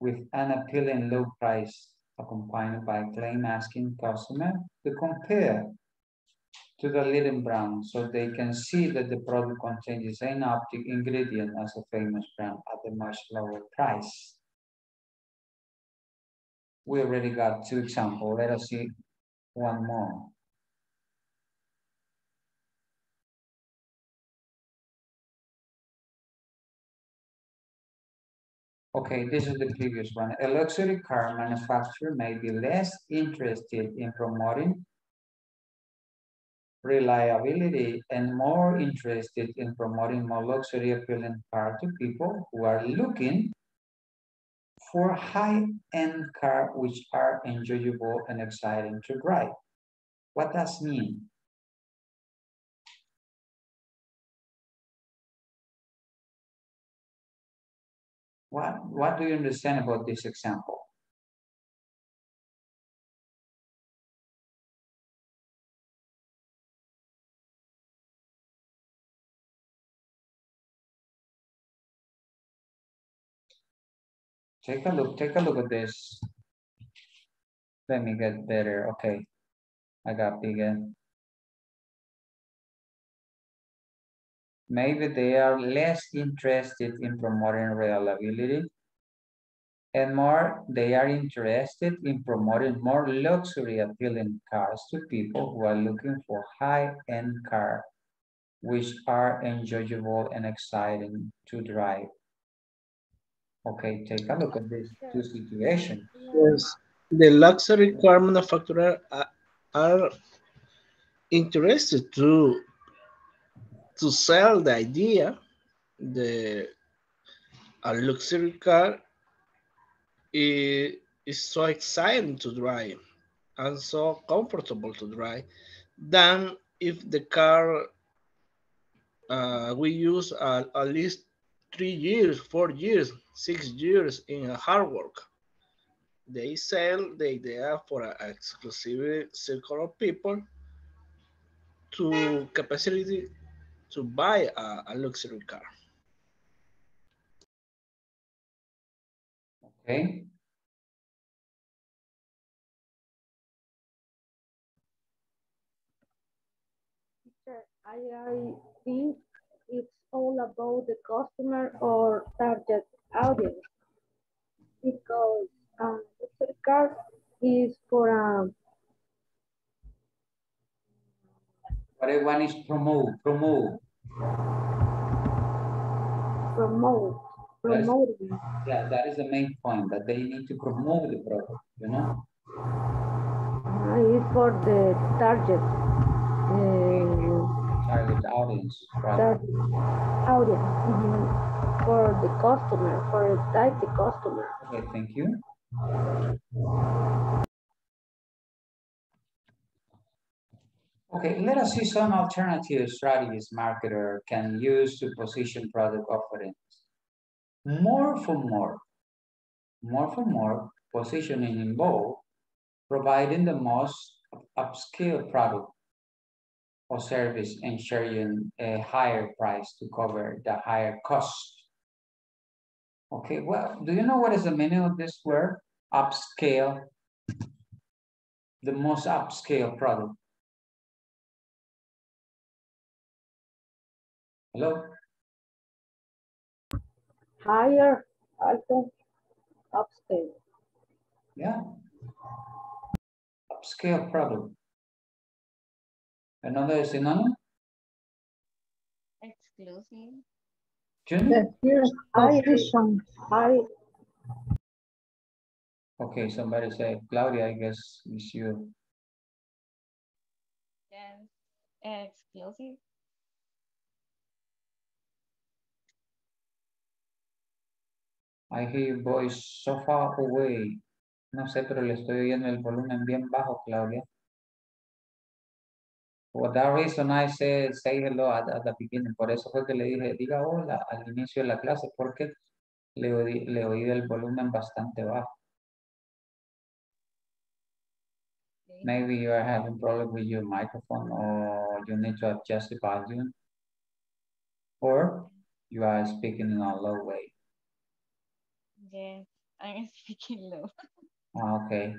with an appealing low price, accompanied by claim asking customer to compare to the leading brand, so they can see that the product contains the same active ingredient as a famous brand at a much lower price. We already got two examples. Let us see one more. Okay, this is the previous one. A luxury car manufacturer may be less interested in promoting reliability and more interested in promoting more luxury appealing car to people who are looking for high-end cars which are enjoyable and exciting to drive. What does mean? What, what do you understand about this example? Take a look, take a look at this. Let me get better. Okay, I got bigger. Maybe they are less interested in promoting reliability and more they are interested in promoting more luxury appealing cars to people who are looking for high-end cars, which are enjoyable and exciting to drive. Okay, take a look at this two situation. Yes, the luxury car manufacturer are, are interested to to sell the idea the a luxury car is, is so exciting to drive and so comfortable to drive than if the car uh, we use uh, at least three years, four years, six years in a hard work. They sell the idea for an exclusive circle of people to capacity to buy a, a luxury car. Okay. I, I think it's all about the customer or target audience, because um, luxury car is for um what I want is promote, promote, promote, promote. Yeah, that is the main point, that they need to promote the product, you know. Uh, it's for the target. Uh, are the audience, right? That audience mm-hmm. for the customer, for like the customer. Okay, thank you. Okay, let us see some alternative strategies marketer can use to position product offerings. More for more, more for more positioning involved providing the most upscale product or service and sharing a higher price to cover the higher cost. Okay, well, do you know what is the meaning of this word? Upscale, the most upscale product. Hello? Higher, alto, upscale. Yeah, upscale product. Another synonym? Exclusive. Junior? Okay, somebody said Claudia, I guess it's you. Yes, exclusive. I hear your voice so far away. No sé, pero le estoy oyendo el volumen bien bajo, Claudia. For that reason, I said, say hello at, at the beginning. Por eso fue que le dije, diga hola al inicio de la clase, porque le oí, le oí el volumen bastante bajo. Okay. Maybe you are having problem with your microphone or you need to adjust the volume. Or you are speaking in a low way. Yes, I'm speaking low. Ah, okay.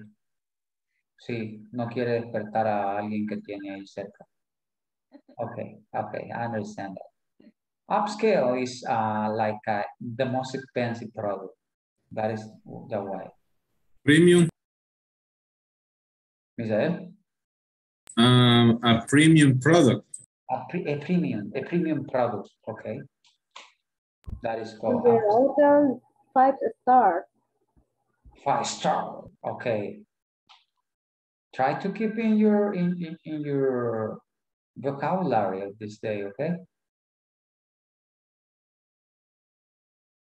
Sí, no quiere despertar a alguien que tiene ahí cerca. Okay, okay, I understand that. Upscale is uh, like uh, the most expensive product. That is the way. Premium. Misael? Um, a premium product. A, pre a premium, a premium product, okay. That is called upscale. Five star. Five star, okay. Try to keep in your in, in, in your vocabulary of this day, okay?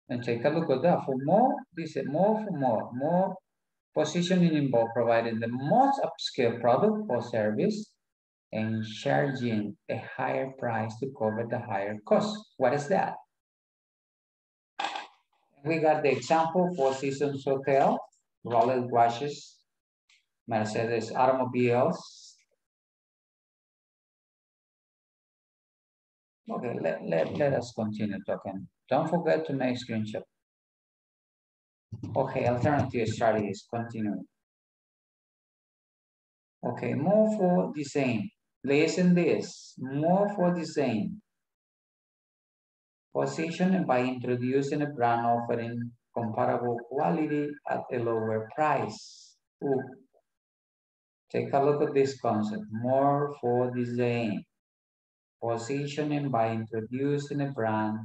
And take a look at that. For more, this is more for more. More positioning involved providing the most upscale product or service and charging a higher price to cover the higher cost. What is that? We got the example for Four Seasons Hotel, Rolex watches, Mercedes automobiles. Okay, let, let, let us continue talking. Don't forget to make screenshot. Okay, alternative strategies, continue. Okay, more for design. Listen this, more for design. Positioning by introducing a brand offering comparable quality at a lower price. Ooh. Take a look at this concept, more for design. Positioning by introducing a brand,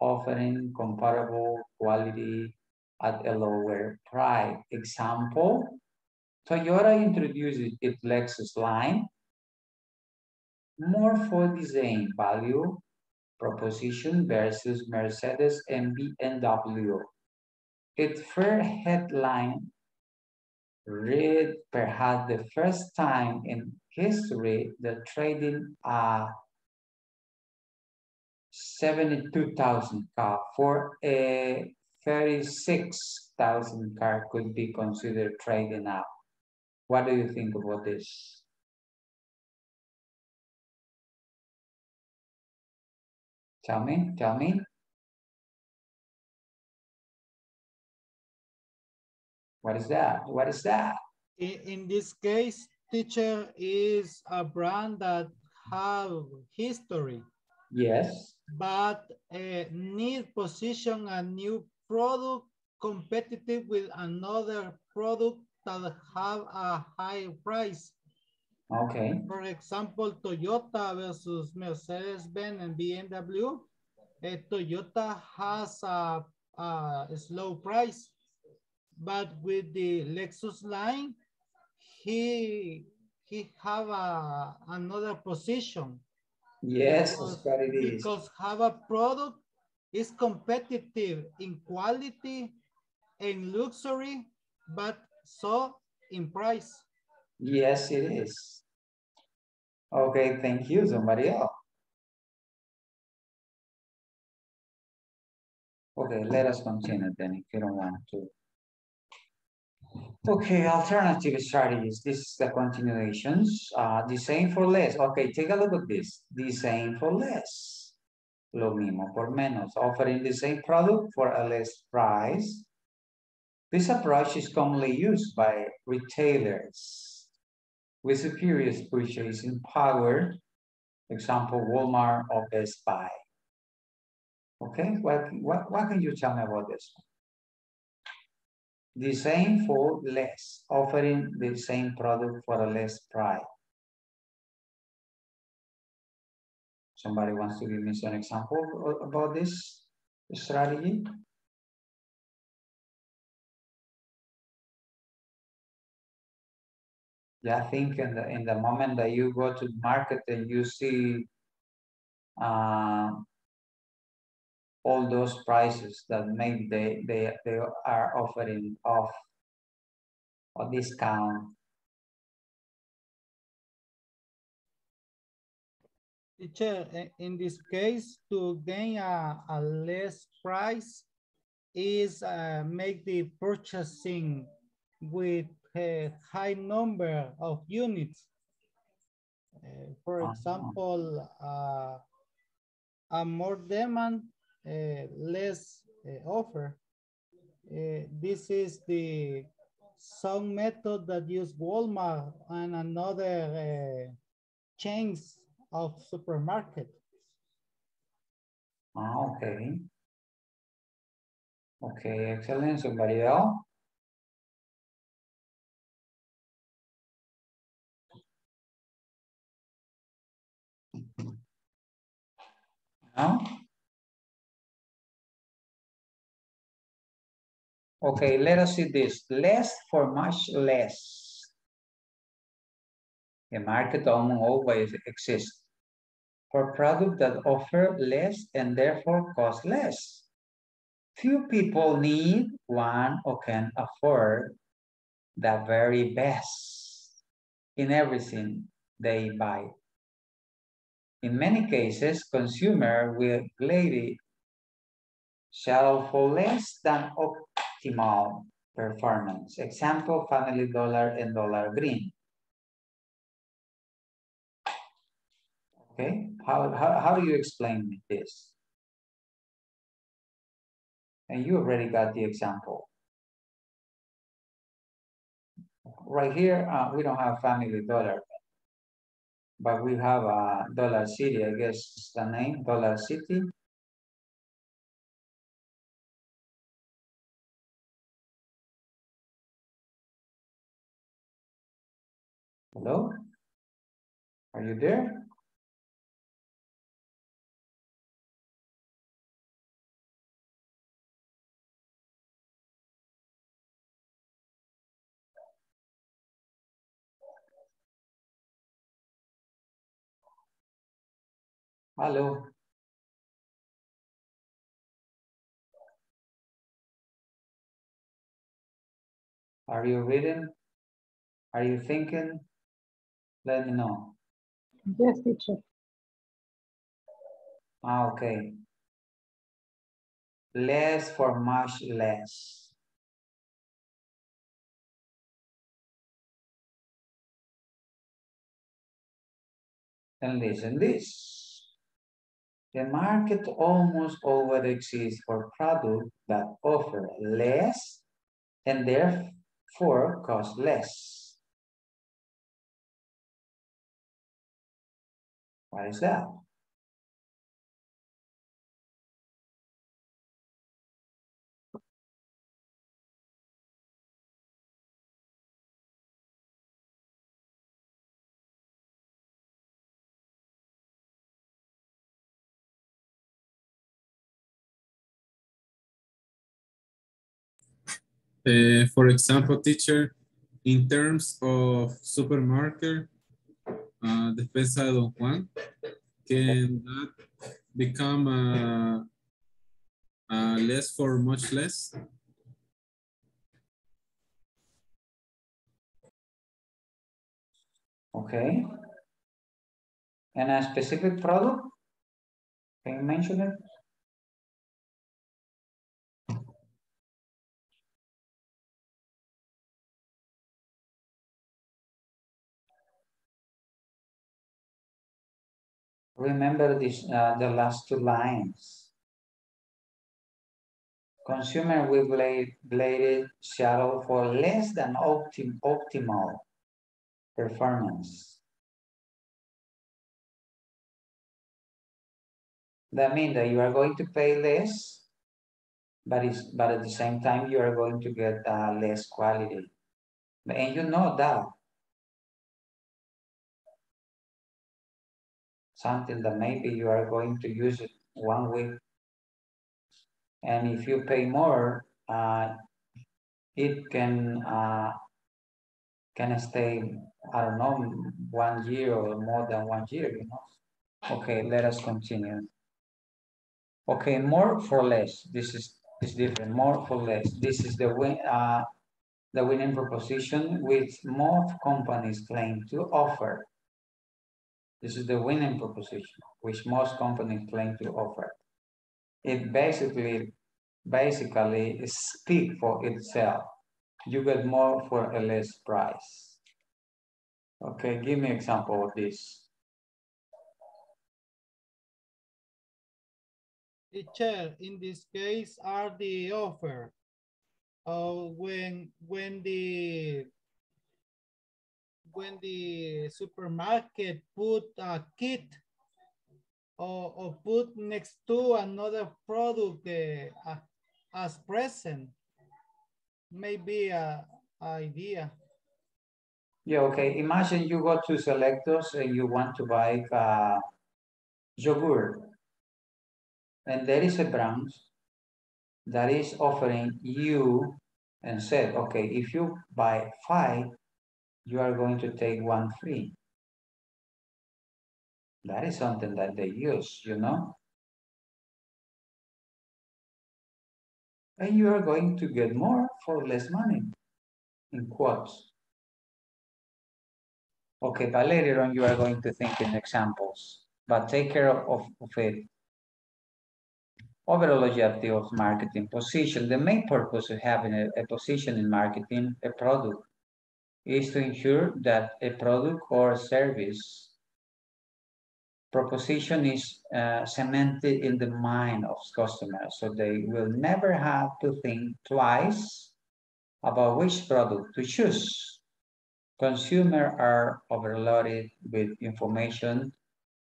offering comparable quality at a lower price. Example, Toyota introduces its Lexus line. More for design, value, proposition versus Mercedes and B M W. Its first headline read, perhaps the first time in history, the trading a seventy-two thousand car for a thirty-six thousand car could be considered trading up. What do you think about this? Tell me, tell me. What is that? What is that? In this case, teacher, is a brand that have history. Yes. But uh, need position a new product competitive with another product that have a high price. Okay. For example, Toyota versus Mercedes-Benz and B M W. Uh, Toyota has a, a slow price. But with the Lexus line, he he have a, another position. Yes, because, Oscar, it is. Because have a product is competitive in quality and luxury, but so in price. Yes, it is. Okay, thank you, somebody else. Okay, let us continue then if you don't want to. Okay, alternative strategies. This is the continuations. Uh, design for less. Okay, take a look at this. Design for less. Lo mismo por menos. Offering the same product for a less price. This approach is commonly used by retailers with superior purchasing power. Example, Walmart or Best Buy. Okay, what, what, what can you tell me about this? The same for less, offering the same product for a less price. Somebody wants to give me some example about this strategy? Yeah, I think in the, in the moment that you go to the market and you see uh, all those prices that maybe they, they, they are offering off or discount. Teacher, in this case, to gain a, a less price is uh, make the purchasing with a high number of units. Uh, for uh-huh. example, uh, a more demand, Uh, less uh, offer. Uh, this is the some method that use Walmart and another uh, chains of supermarket. Oh, okay. Okay, excellent. Somebody else? No? Okay, let us see this. Less for much less. The market almost always exists for products that offer less and therefore cost less. Few people need one or can afford the very best in everything they buy. In many cases, consumers will gladly settle for less than optimal performance. Example, Family Dollar and Dollar Green. Okay, how, how, how do you explain this? And you already got the example. Right here, uh, we don't have Family Dollar, but we have uh, Dollar City, I guess is the name, Dollar City. Hello? Are you there? Hello? Are you reading? Are you thinking? Let me know. Yes, teacher. Ah, okay. Less for much less. And listen this. The market almost always exists for products that offer less and therefore cost less. What is that? Uh, for example, teacher, in terms of supermarket, Uh, Despensa de Don Juan can that become a, a less for much less? Okay. And a specific product? Can you mention it? Remember this, uh, the last two lines. Consumer will blade bladed shadow for less than optim optimal performance. That means that you are going to pay less, but it's, but at the same time you are going to get uh, less quality, and you know that. Something that maybe you are going to use it one week. And if you pay more, uh, it can uh, can stay, I don't know, one year or more than one year, you know? Okay, let us continue. Okay, more for less. This is, is different, more for less. This is the, win, uh, the winning proposition which most companies claim to offer. This is the winning proposition, which most companies claim to offer. It basically, basically speaks for itself. You get more for a less price. Okay, give me an example of this. Teacher, in this case, are the offer of when when the when the supermarket put a kit or, or put next to another product uh, as present, maybe a, a idea. Yeah, okay. Imagine you go to Selectos and you want to buy uh, yogurt. And there is a brand that is offering you and said, okay, if you buy five, you are going to take one free. That is something that they use, you know? And you are going to get more for less money, in quotes. Okay, but later on you are going to think in examples, but take care of, of, of it. Overall objective of marketing position. The main purpose of having a, a position in marketing, a product, is to ensure that a product or service proposition is uh, cemented in the mind of customers, so they will never have to think twice about which product to choose. Consumers are overloaded with information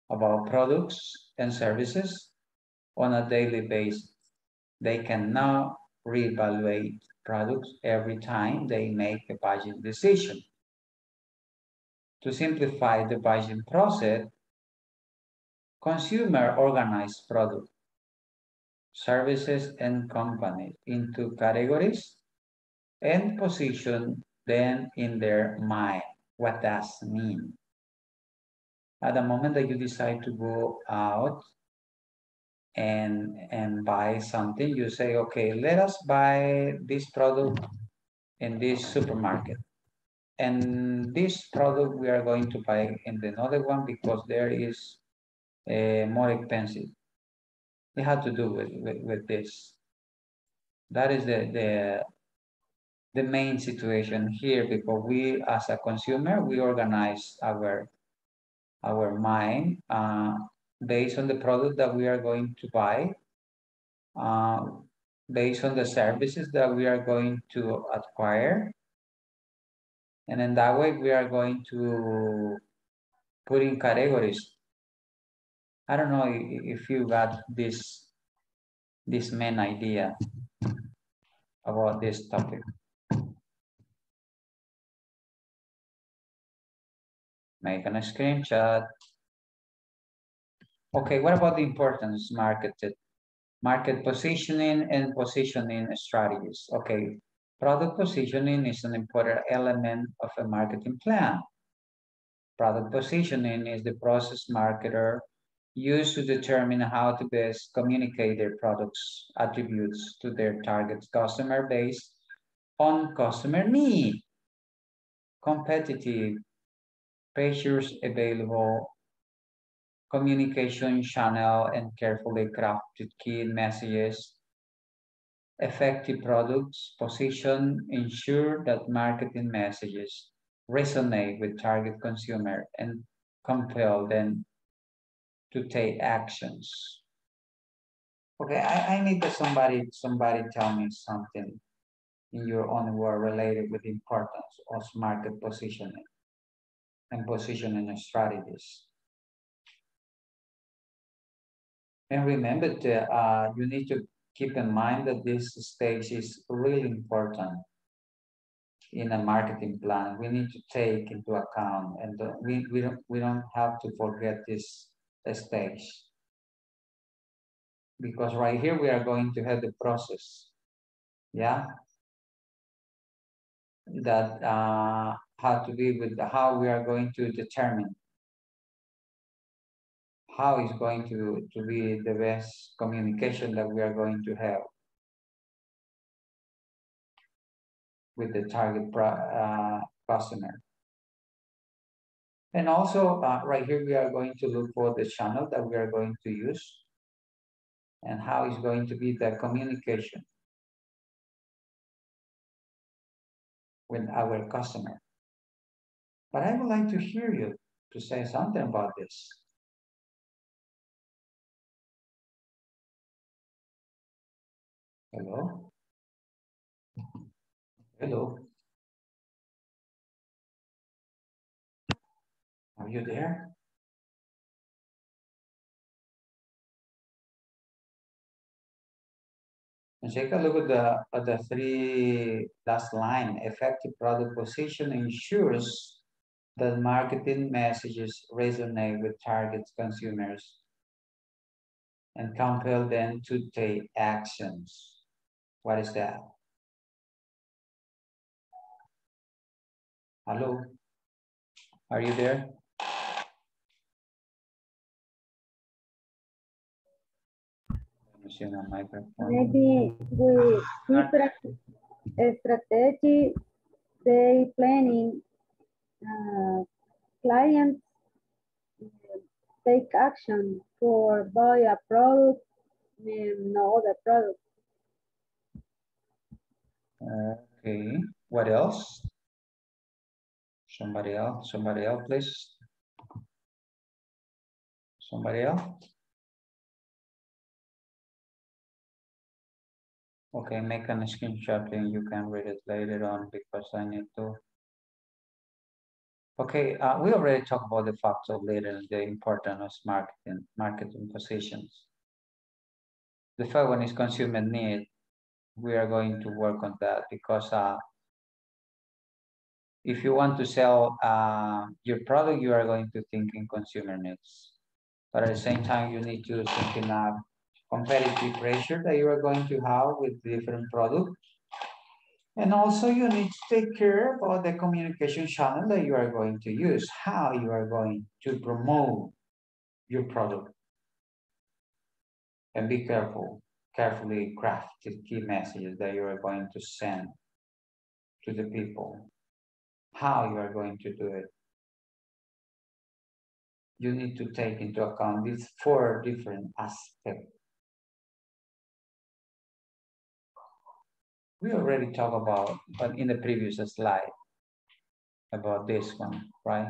about products and services on a daily basis. They can now reevaluate products every time they make a budget decision. To simplify the budget process, consumers organize products, services, and companies into categories and position them in their mind. What does it mean? At the moment that you decide to go out and and buy something, you say, okay, let us buy this product in this supermarket, and this product we are going to buy in another one because there is uh, more expensive. It had to do with, with with this. That is the the the main situation here, because we as a consumer, we organize our our mind uh, based on the product that we are going to buy, uh, based on the services that we are going to acquire. And in that way, we are going to put in categories. I don't know if you got this, this main idea about this topic. Make a screenshot. Okay, what about the importance marketed? Market positioning and positioning strategies. Okay, product positioning is an important element of a marketing plan. Product positioning is the process marketer used to determine how to best communicate their products' attributes to their target customer based on customer need, competitive pressures available, communication channel and carefully crafted key messages, effective products position, ensure that marketing messages resonate with target consumer and compel them to take actions. Okay, I, I need that somebody, somebody tell me something in your own word related with the importance of market positioning and positioning strategies. And remember that uh, you need to keep in mind that this stage is really important in a marketing plan. We need to take into account, and we, we, don't, we don't have to forget this stage, because right here we are going to have the process, yeah? That uh, had to be with how we are going to determine how is going to, to be the best communication that we are going to have with the target pro, uh, customer. And also uh, right here, we are going to look for the channel that we are going to use and how is going to be the communication with our customer. But I would like to hear you to say something about this. Hello? Hello? Are you there? And take a look at the, at the three last line. Effective product position ensures that marketing messages resonate with target consumers and compel them to take actions. What is that? Hello? Are you there? Maybe we see strategy, day planning, uh, clients take action for buy a product, no other product. Okay, what else? Somebody else, somebody else, please. Somebody else? Okay, make a screenshot and you can read it later on because I need to. Okay, uh, we already talked about the facts of later, the importance of marketing, marketing positions. The first one is consumer need. We are going to work on that because uh, if you want to sell uh, your product, you are going to think in consumer needs. But at the same time, you need to think in a competitive pressure that you are going to have with different products. And also you need to take care about the communication channel that you are going to use, how you are going to promote your product. And be careful, carefully crafted key messages that you are going to send to the people, how you are going to do it. You need to take into account these four different aspects. We already talked about, but in the previous slide, about this one, right?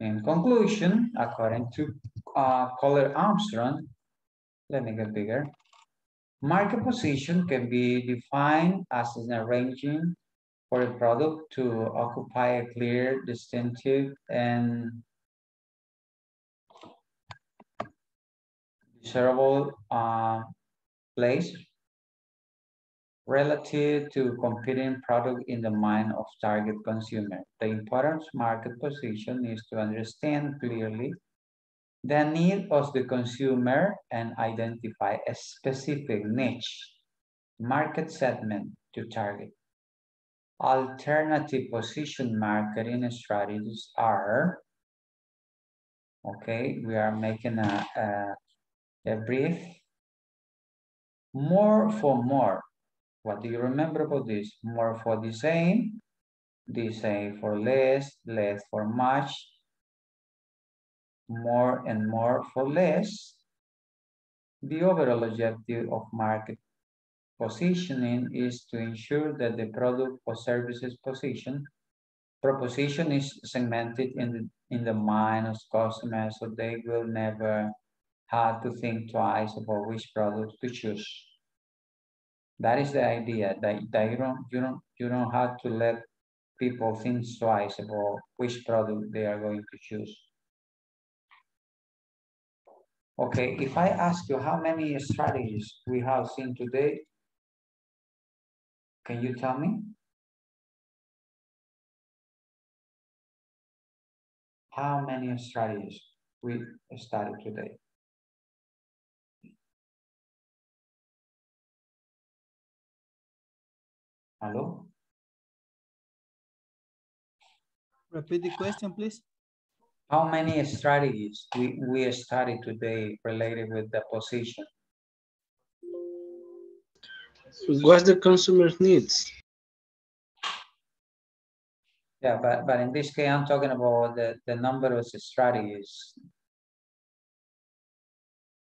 In conclusion, according to uh, Kotler Armstrong, let me get bigger. Market position can be defined as an arranging for a product to occupy a clear, distinctive, and desirable uh, place relative to competing product in the mind of target consumer. The important market position is to understand clearly the need of the consumer and identify a specific niche market segment to target. Alternative position marketing strategies are, okay, we are making a, a, a brief. More for more. What do you remember about this? More for the same, the same for less, less for much, more and more for less. The overall objective of market positioning is to ensure that the product or services position proposition is segmented in the, in the mind of customers, so they will never have to think twice about which product to choose. That is the idea, that, that you don't you don't you don't have to let people think twice about which product they are going to choose. Okay, if I ask you how many strategies we have seen today, can you tell me? How many strategies we started today? Hello? Repeat the question, please. How many strategies we, we studied today related with the position? What's the consumer's needs? Yeah, but, but in this case, I'm talking about the, the number of strategies.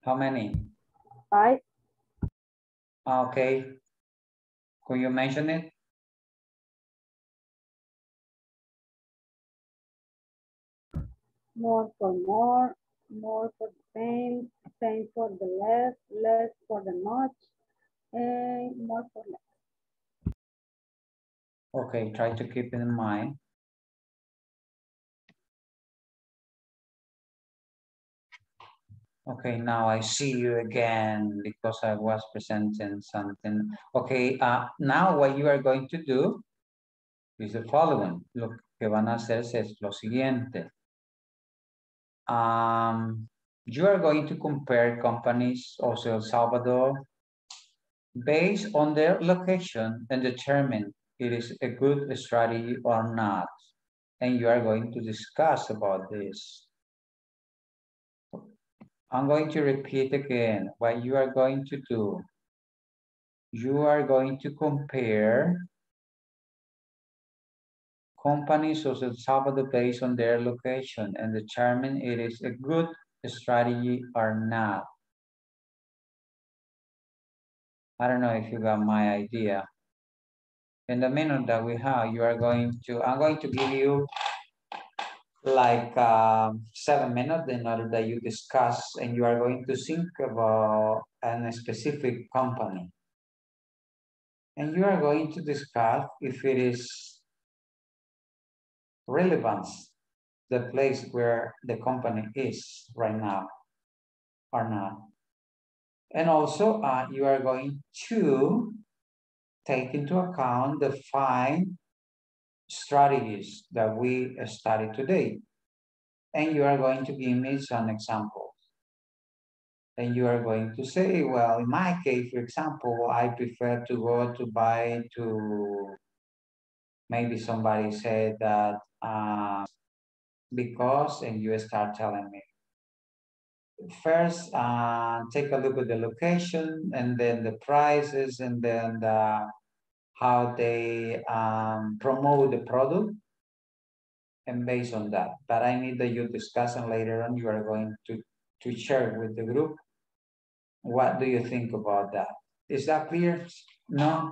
How many? Five. Okay. Could you mention it? More for more, more for the same, same for the less, less for the much, and more for less. Okay, try to keep it in mind. Okay, now I see you again because I was presenting something. Okay, uh, now what you are going to do is the following. Lo que van a hacer es lo siguiente. Um, you are going to compare companies of El Salvador based on their location and determine it is a good strategy or not. And you are going to discuss about this. I'm going to repeat again what you are going to do. You are going to compare companies of El Salvador based on their location and determine it is a good strategy or not. I don't know if you got my idea. In the minute that we have, you are going to, I'm going to give you like uh, seven minutes in order that you discuss, and you are going to think about a specific company. And you are going to discuss if it is relevance, the place where the company is right now or not. And also uh, you are going to take into account the five strategies that we studied today. And you are going to give me some examples. And you are going to say, well, in my case, for example, I prefer to go to buy to, maybe somebody said that uh, because, and you start telling me. First, uh, take a look at the location and then the prices and then the how they um, promote the product, and based on that. But I need that you discuss, and later on you are going to, to share with the group. What do you think about that? Is that clear? No?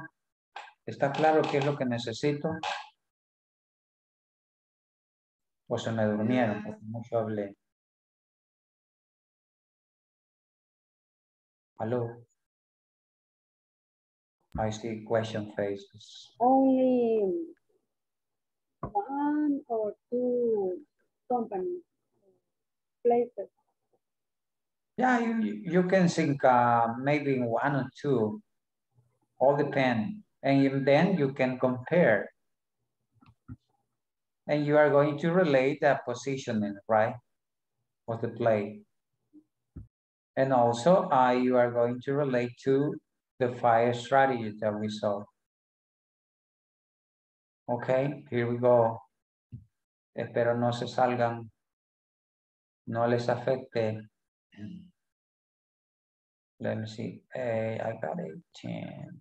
¿Está claro qué es lo que necesito? O se me durmieron, porque mucho hablé. ¿Aló? I see question faces. Only one or two companies, places. Yeah, you, you can think uh, maybe one or two, all depend. And then you can compare. And you are going to relate that positioning, right? With the play. And also uh, you are going to relate to the five strategies that we saw. Okay, here we go. Espero no se salgan, no les afecte. Let me see. Hey, I got eighteen.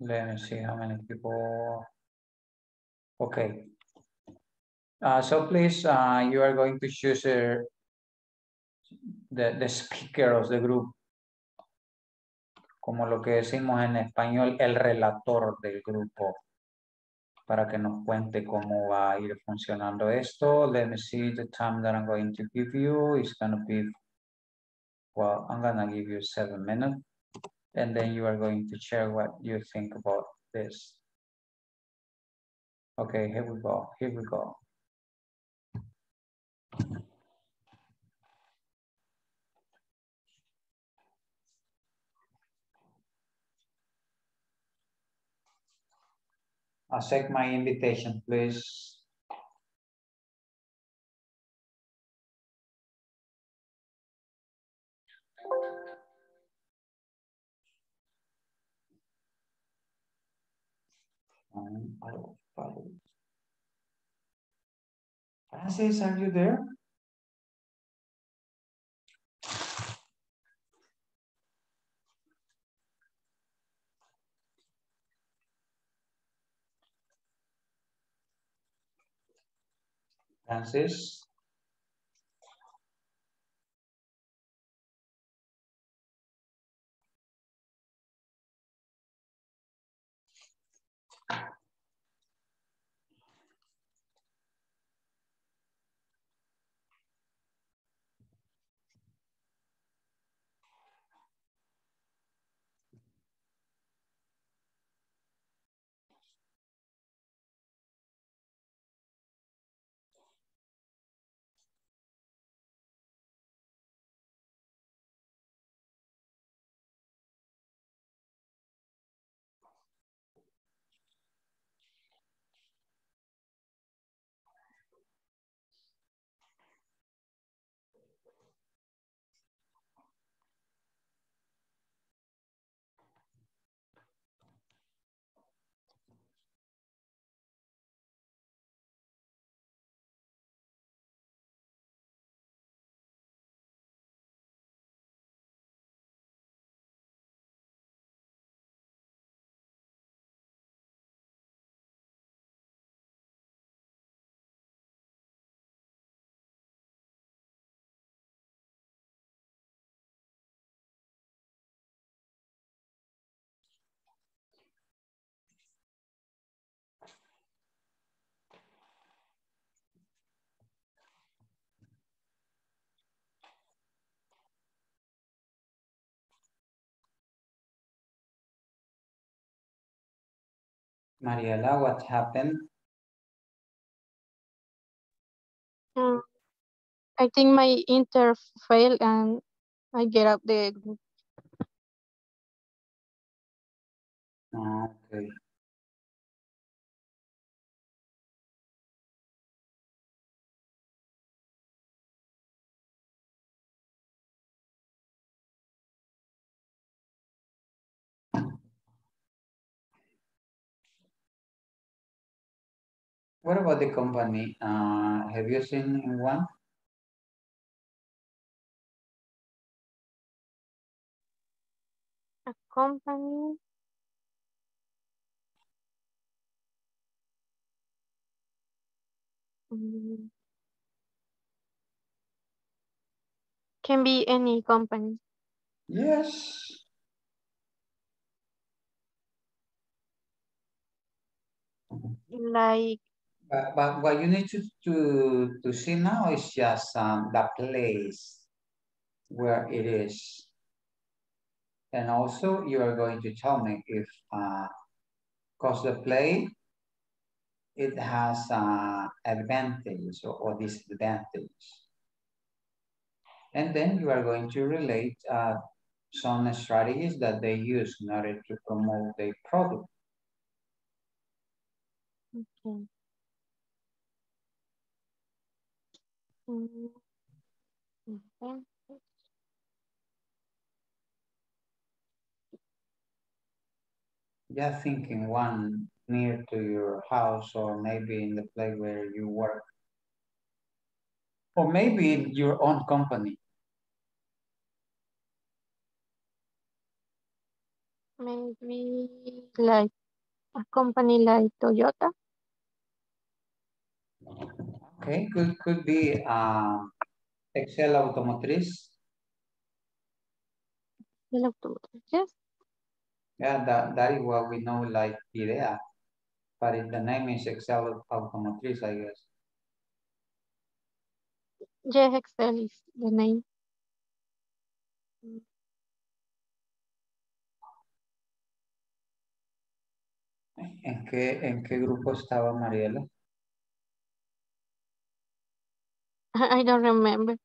Let me see how many people. Okay. Uh, so please, uh, you are going to choose uh, the, the speaker of the group. Como lo que decimos en español, el relator del grupo. Para que nos cuente cómo va a ir funcionando esto. Let me see the time that I'm going to give you. It's going to be, well, I'm going to give you seven minutes. And then you are going to share what you think about this. Okay, here we go, here we go. Accept my invitation, please. Francis, are you there? Francis? Mariela, what happened? Um, I think my inter failed and I get up the group. Okay. What about the company? Uh, have you seen one? A company? Mm. Can be any company. Yes. Like. But, but what you need to, to, to see now is just um, the place where it is. And also you are going to tell me if, uh, because the play, it has uh, advantage or, or disadvantage. And then you are going to relate uh, some strategies that they use in order to promote their product. Okay. Mm-hmm. Just thinking one near to your house or maybe in the place where you work. Or maybe in your own company. Maybe like a company like Toyota. Okay, could, could be uh, Excel Automotriz. Excel Automotriz, yes. Yeah, that, that is what we know like IDEA, but if the name is Excel Automotriz, I guess. Yes, Excel is the name. ¿En qué, en qué grupo estaba Mariela? I don't remember.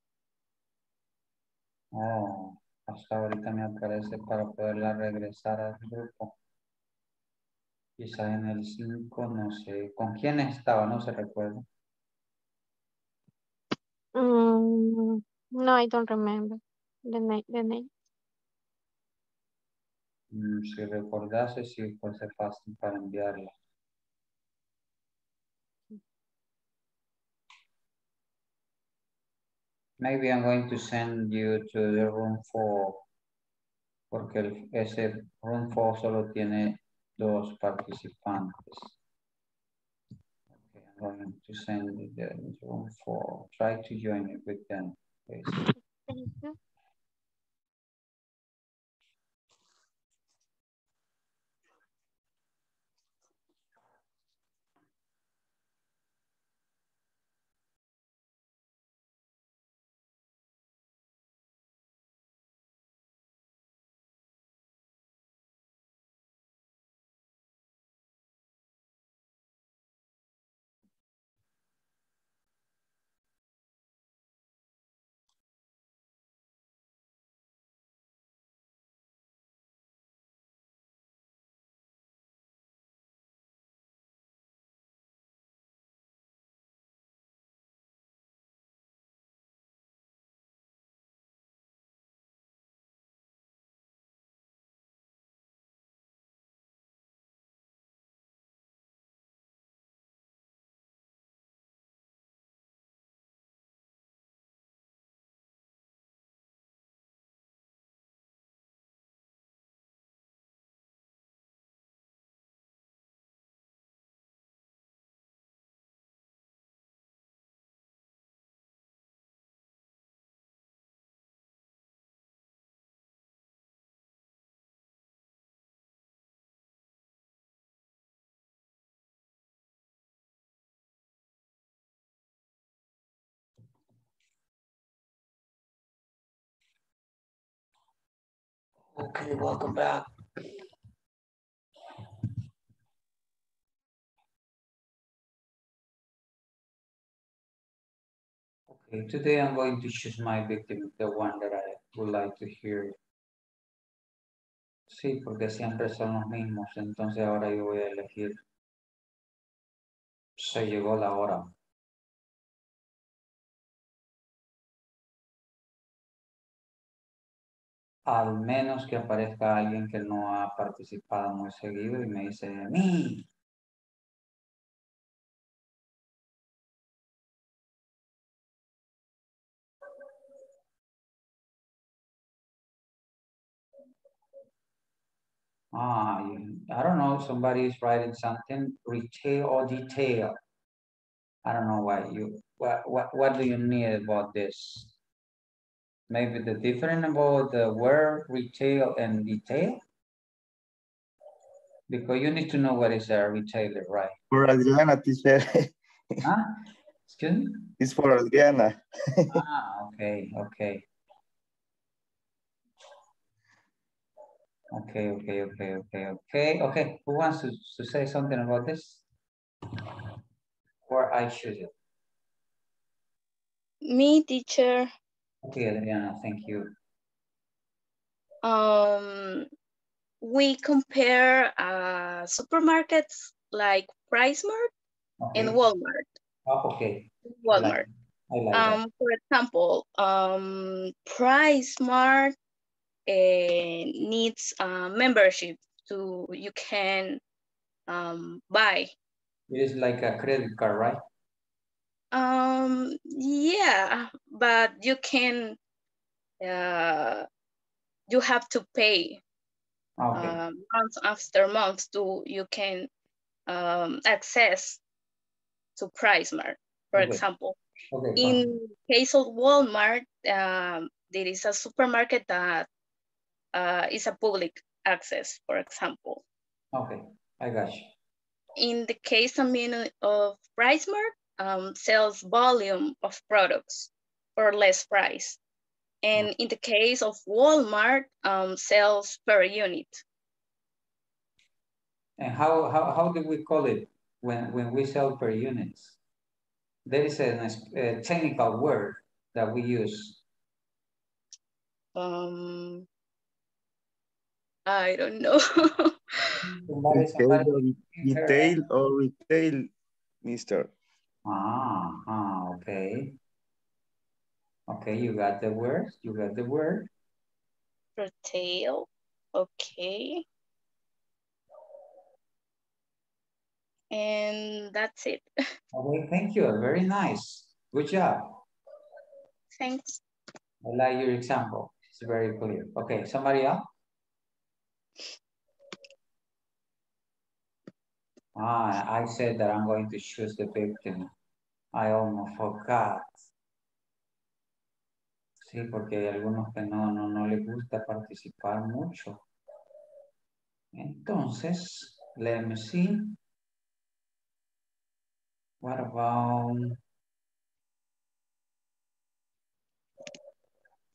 Oh, hasta ahorita me aparece para poderla regresar al grupo. Quizá en el cinco, no sé. ¿Con quién estaba? No se recuerda. Mm, no, I don't remember the name. The name. Mm, si recordase, sí, fuese fácil para enviarla. Maybe I'm going to send you to the room four, porque el, ese room four solo tiene dos participantes. Okay, I'm going to send you the room four. Try to join it with them, please. Thank you. Okay, welcome back. Okay, today I'm going to choose my victim, the one that I would like to hear. Sí, porque siempre son los mismos, entonces ahora yo voy a elegir. Se llegó la hora. Al menos que aparezca alguien que no ha participado muy seguido y me dice a mí. Ah, I don't know, somebody is writing something, retail or detail. I don't know why you, what, what, what do you need about this? Maybe the difference about the word retail and detail? Because you need to know what is a retailer, right? For Adriana, teacher. Huh? Excuse me? It's for Adriana. Ah, okay, okay. Okay, okay, okay, okay, okay. Okay, who wants to, to say something about this? Or I should. Me, teacher. Okay, Adriana, thank you. Um, we compare uh, supermarkets like PriceMart okay. and Walmart. Oh, okay. Walmart. I like um, that. For example, um, PriceMart uh, needs uh, membership to you can um, buy. It is like a credit card, right? Um, yeah, but you can, uh, you have to pay okay. uh, month after month to you can um, access to PriceMart, for okay. example. Okay, in case of Walmart, um, there is a supermarket that uh, is a public access, for example. Okay, I got you. In the case of, of PriceMart, um, sells volume of products for less price. And in the case of Walmart, um, sells per unit. And how, how, how do we call it when, when we sell per units? There is a, a technical word that we use. Um, I don't know. Retail, retail or retail, mister. Ah, ah, okay. Okay, you got the word. You got the word. Retail, okay. And that's it. Okay, thank you. Very nice. Good job. Thanks. I like your example. It's very clear. Okay, somebody else? Ah, I said that I'm going to choose the victim. I almost forgot. Sí, porque hay algunos que no, no, no les gusta participar mucho. Entonces, let me see. What about,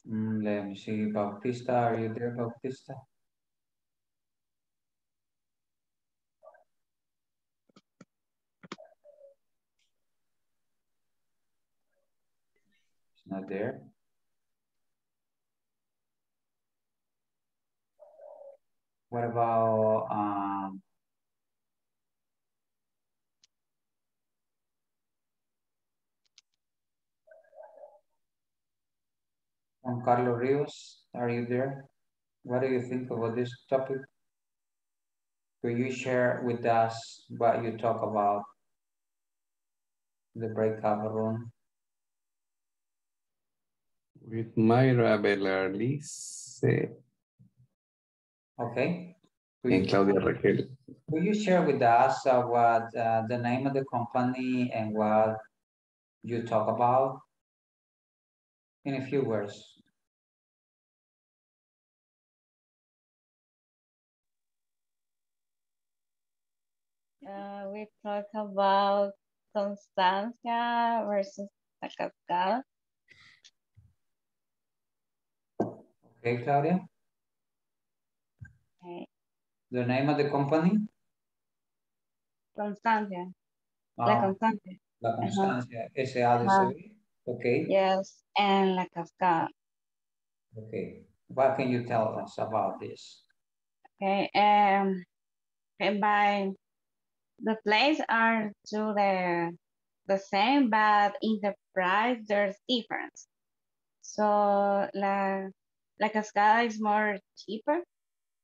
mm, let me see, Bautista, are you there, Bautista? It's not there. What about, um, Juan Carlos Rios, are you there? What do you think about this topic? Will you share with us what you talk about the breakout room? With Mayra Belarlice. Okay. Will and you, Claudia Raquel. Will you share with us uh, what uh, the name of the company and what you talk about? In a few words. Uh, we talk about Constancia versus La Cascada. Okay, Claudia. Okay. The name of the company? Constancia. Oh. La Constancia. La Constancia. Uh-huh. S A D C B. Okay. Yes, and La Cascada. Okay. What can you tell us about this? Okay. Um, and by the place are to the the same, but in the price there's difference. So La La Cascada is more cheaper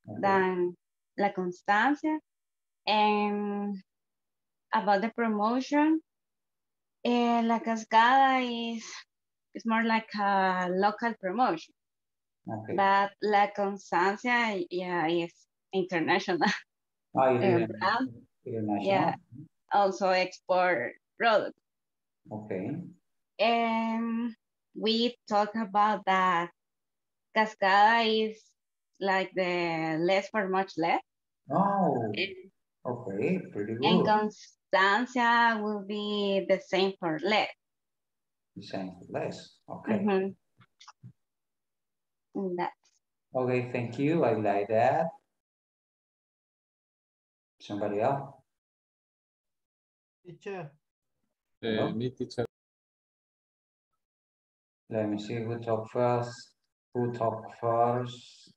okay. than La Constancia, and about the promotion. Uh, La Cascada is it's more like a local promotion, okay. but La Constancia, yeah, is international. Oh, yeah. uh, international. Yeah, also export product. Okay. And we talk about that Cascada is like the less for much less. Oh. And, okay, pretty good. And Constancia will be the same for less. The same for less, okay. Mm-hmm. That's. Okay, thank you, I like that. Somebody else? Teacher. Uh, me, teacher. Let me see who talk first, who talk first.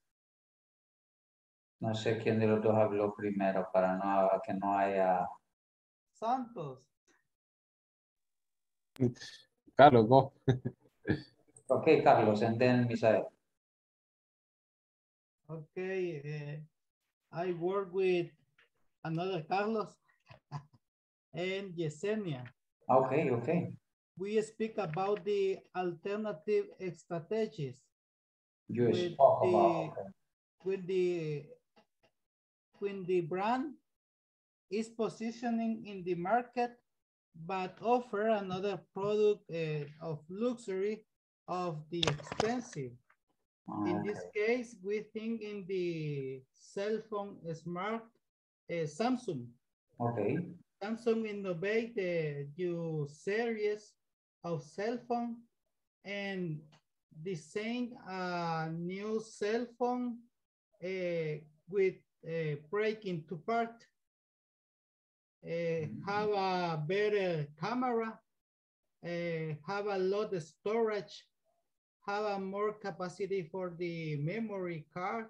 No sé quién de los dos habló primero para no, que no haya... Santos. Carlos, go. Okay, Carlos, and then Misael. Okay, uh, I work with another Carlos and Yesenia. Okay, okay. We speak about the alternative strategies. You with talk the, about okay. With the when the brand is positioning in the market, but offer another product uh, of luxury of the expensive. Okay. In this case, we think in the cell phone smart uh, Samsung. Okay. Samsung innovate the new series of cell phone and design a new cell phone uh, with uh, break into part. Uh, have a better camera, uh, have a lot of storage, have a more capacity for the memory card,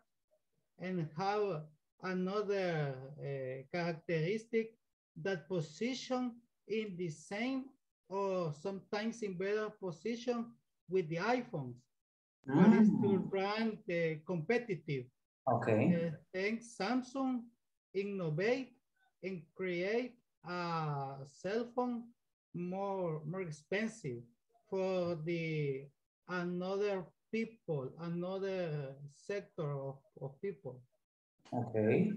and have another uh, characteristic that position in the same or sometimes in better position with the iPhones. Mm. What is to rank the competitive? Okay. Uh, thanks Samsung innovate and create a cell phone more, more expensive for the another people, another sector of, of people. Okay.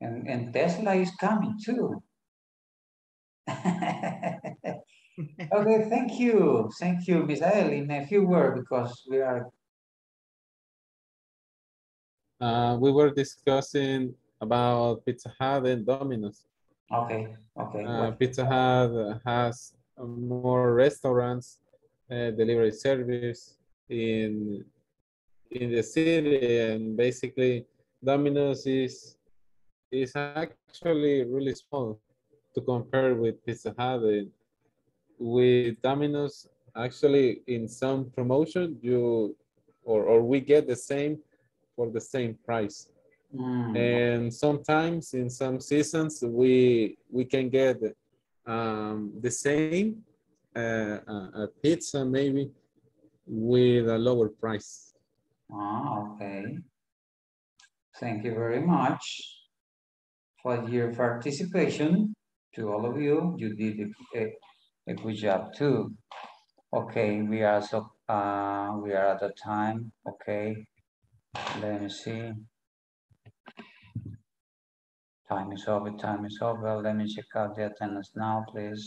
And, and Tesla is coming too. Okay, thank you. Thank you, Misael, in a few words, because we are... Uh, we were discussing about Pizza Hut and Domino's. Okay, okay. Uh, Pizza Hut has more restaurants, uh, delivery service in, in the city, and basically Domino's is, is actually really small to compare with Pizza Hut. And with Domino's, actually in some promotion, you or, or we get the same for the same price. Mm. And sometimes in some seasons we we can get um, the same uh, a pizza maybe with a lower price. Ah, okay. Thank you very much for your participation. To all of you, you did a, a good job too. Okay, we are so uh, we are at the time. Okay, let me see. Time is over, time is over. Let me check out the attendance now, please.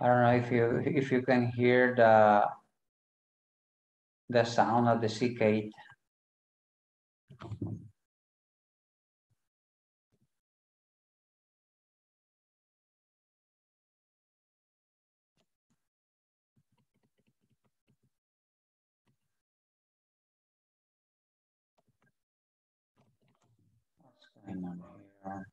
I don't know if you if you can hear the the sound of the cicade. What's going on here?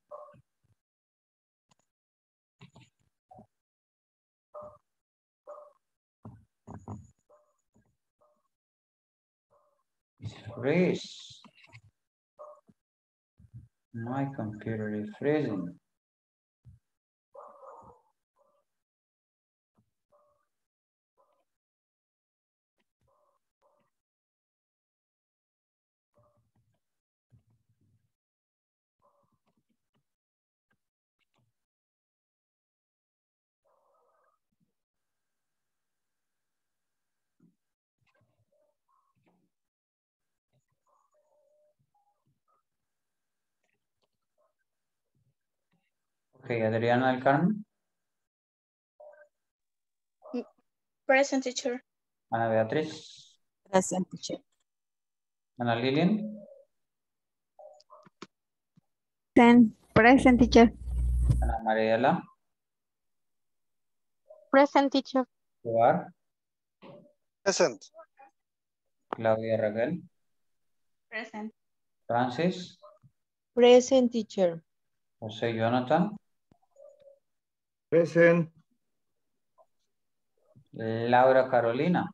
Freeze. My computer is freezing. Okay, Adriana del Carmen. Present, teacher. Ana Beatriz. Present, teacher. Ana Lilian. Present, present, teacher. Ana Mariela. Present, teacher. Duar. Present. Claudia Raquel. Present. Francis. Present, teacher. Jose Jonathan. Present. Laura Carolina.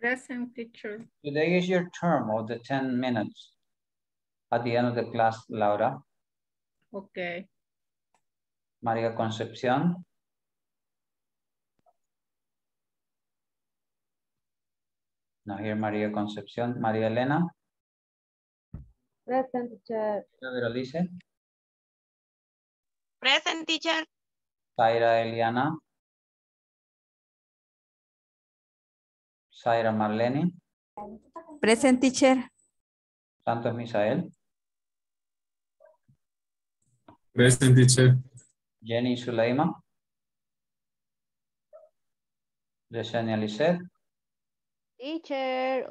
Present, teacher. Today is your term of the ten minutes. At the end of the class, Laura. Okay. Maria Concepcion. Now here, Maria Concepcion. Maria Elena. Present, teacher. Veralice. Present, teacher. Zaira Eliana. Zaira Marlene. Present, teacher. Santos Misael. Present, teacher. Jenny Suleima. Yesenia Lisset. Teacher.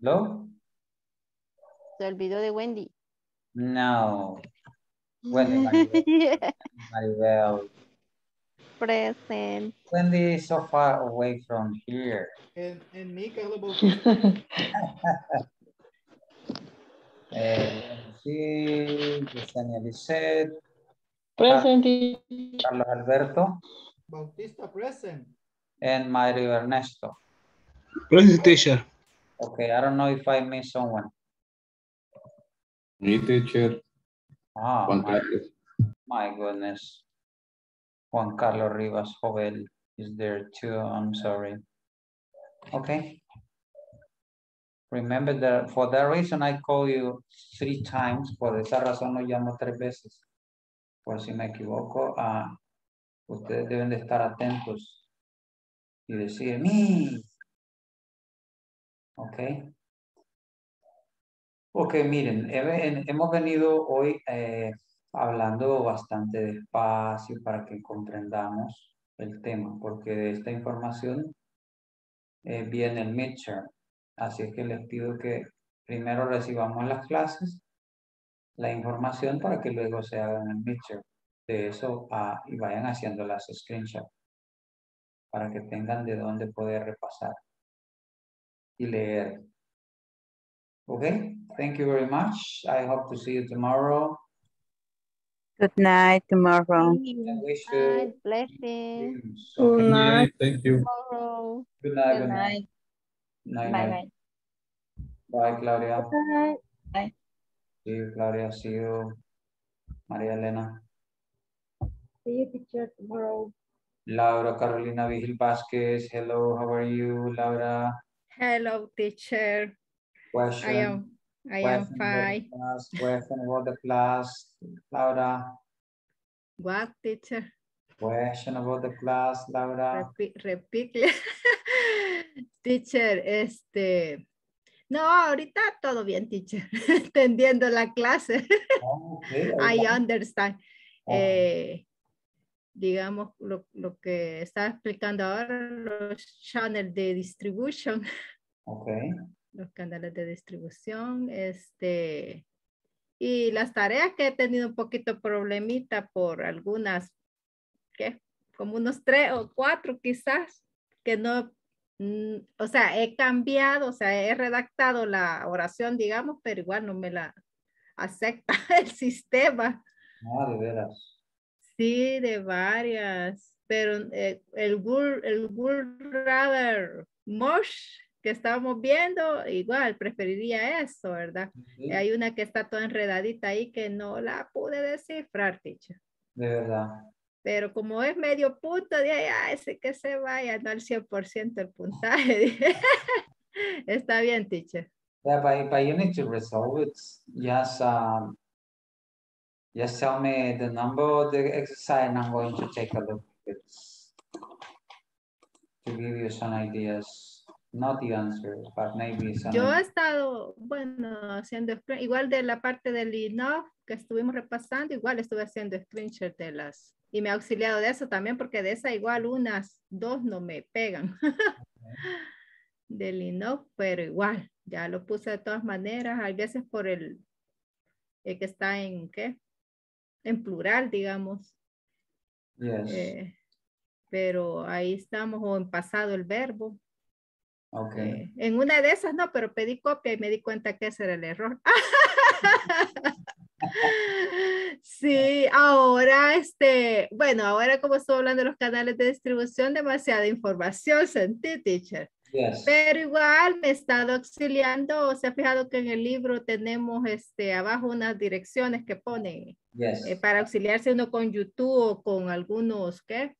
Hello? Se olvidó de Wendy. No. Wendy Maribel. Yeah. Maribel. Present. Wendy is so far away from here. And, and Mika Lobo. Eh, sí, Yesenia Lisset. Present. Carlos Alberto. Bautista, present. And Mario Ernesto. Present, teacher. Okay, I don't know if I miss someone. Me, teacher. Ah, my, my goodness. Juan Carlos Rivas Jovel is there too. I'm sorry. Okay. Remember that for that reason I call you three times. Por esa razón lo llamo tres veces. Por si me equivoco, uh, ustedes deben de estar atentos y decir me. Ok. Ok, miren, he, he, hemos venido hoy eh, hablando bastante despacio para que comprendamos el tema, porque de esta información eh, viene el midterm. Así es que les pido que primero recibamos las clases, la información para que luego se hagan el midterm. De eso ah, y vayan haciendo las screenshots para que tengan de dónde poder repasar y leer. Okay, thank you very much. I hope to see you tomorrow. Good night tomorrow. And wish you blessings. Good night. Thank you. Tomorrow. Good night. Good night. Night, night. Night. Bye, bye, Claudia. Bye. Bye. See you, Claudia. See you, María Elena. See you, teacher, tomorrow. Laura Carolina Vigil Vázquez. Hello, how are you, Laura? Hello, teacher. Question. I am. I am fine. Question about the class, Laura. What, teacher? Question about the class, Laura. Repeat, repeat. Teacher, este, no, ahorita todo bien, teacher, entendiendo la clase. Oh, okay. I understand. Oh. Eh, digamos, lo, lo que estaba explicando ahora, los channels de distribución. Okay. Los canales de distribución, este, y las tareas que he tenido un poquito problemita por algunas, ¿qué? Como unos tres o cuatro quizás, que no. O sea, he cambiado, o sea, he redactado la oración, digamos, pero igual no me la acepta el sistema. Ah, de veras. Sí, de varias, pero eh, el would el would rather much que estábamos viendo, igual preferiría eso, ¿verdad? Sí. Hay una que está toda enredadita ahí que no la pude descifrar, teacher. De verdad. Pero como es medio punto, dije, ah, ese que se vaya, no al cien por ciento el puntaje. Está bien, teacher. Yeah, but, but you need to resolve it. Just, um, just tell me the number of the exercise and I'm going to take a look at it to give you some ideas. Not the answer, but maybe some. Yo he estado, bueno, haciendo, igual de la parte del I N O F que estuvimos repasando, igual estuve haciendo screenshot de las. Y me he auxiliado de eso también, porque de esa igual unas dos no me pegan. Okay. Del I N O F, pero igual, ya lo puse de todas maneras. Hay veces por el, el que está en, ¿qué? En plural, digamos. Yes. Eh, pero ahí estamos, o en pasado el verbo. Okay. Eh, en una de esas no, pero pedí copia y me di cuenta que ese era el error. Sí, ahora este, bueno, ahora como estoy hablando de los canales de distribución, demasiada información sentí, teacher. Yes. Pero igual me he estado auxiliando, se ha fijado que en el libro tenemos este, abajo unas direcciones que ponen yes. eh, para auxiliarse uno con YouTube o con algunos ¿qué?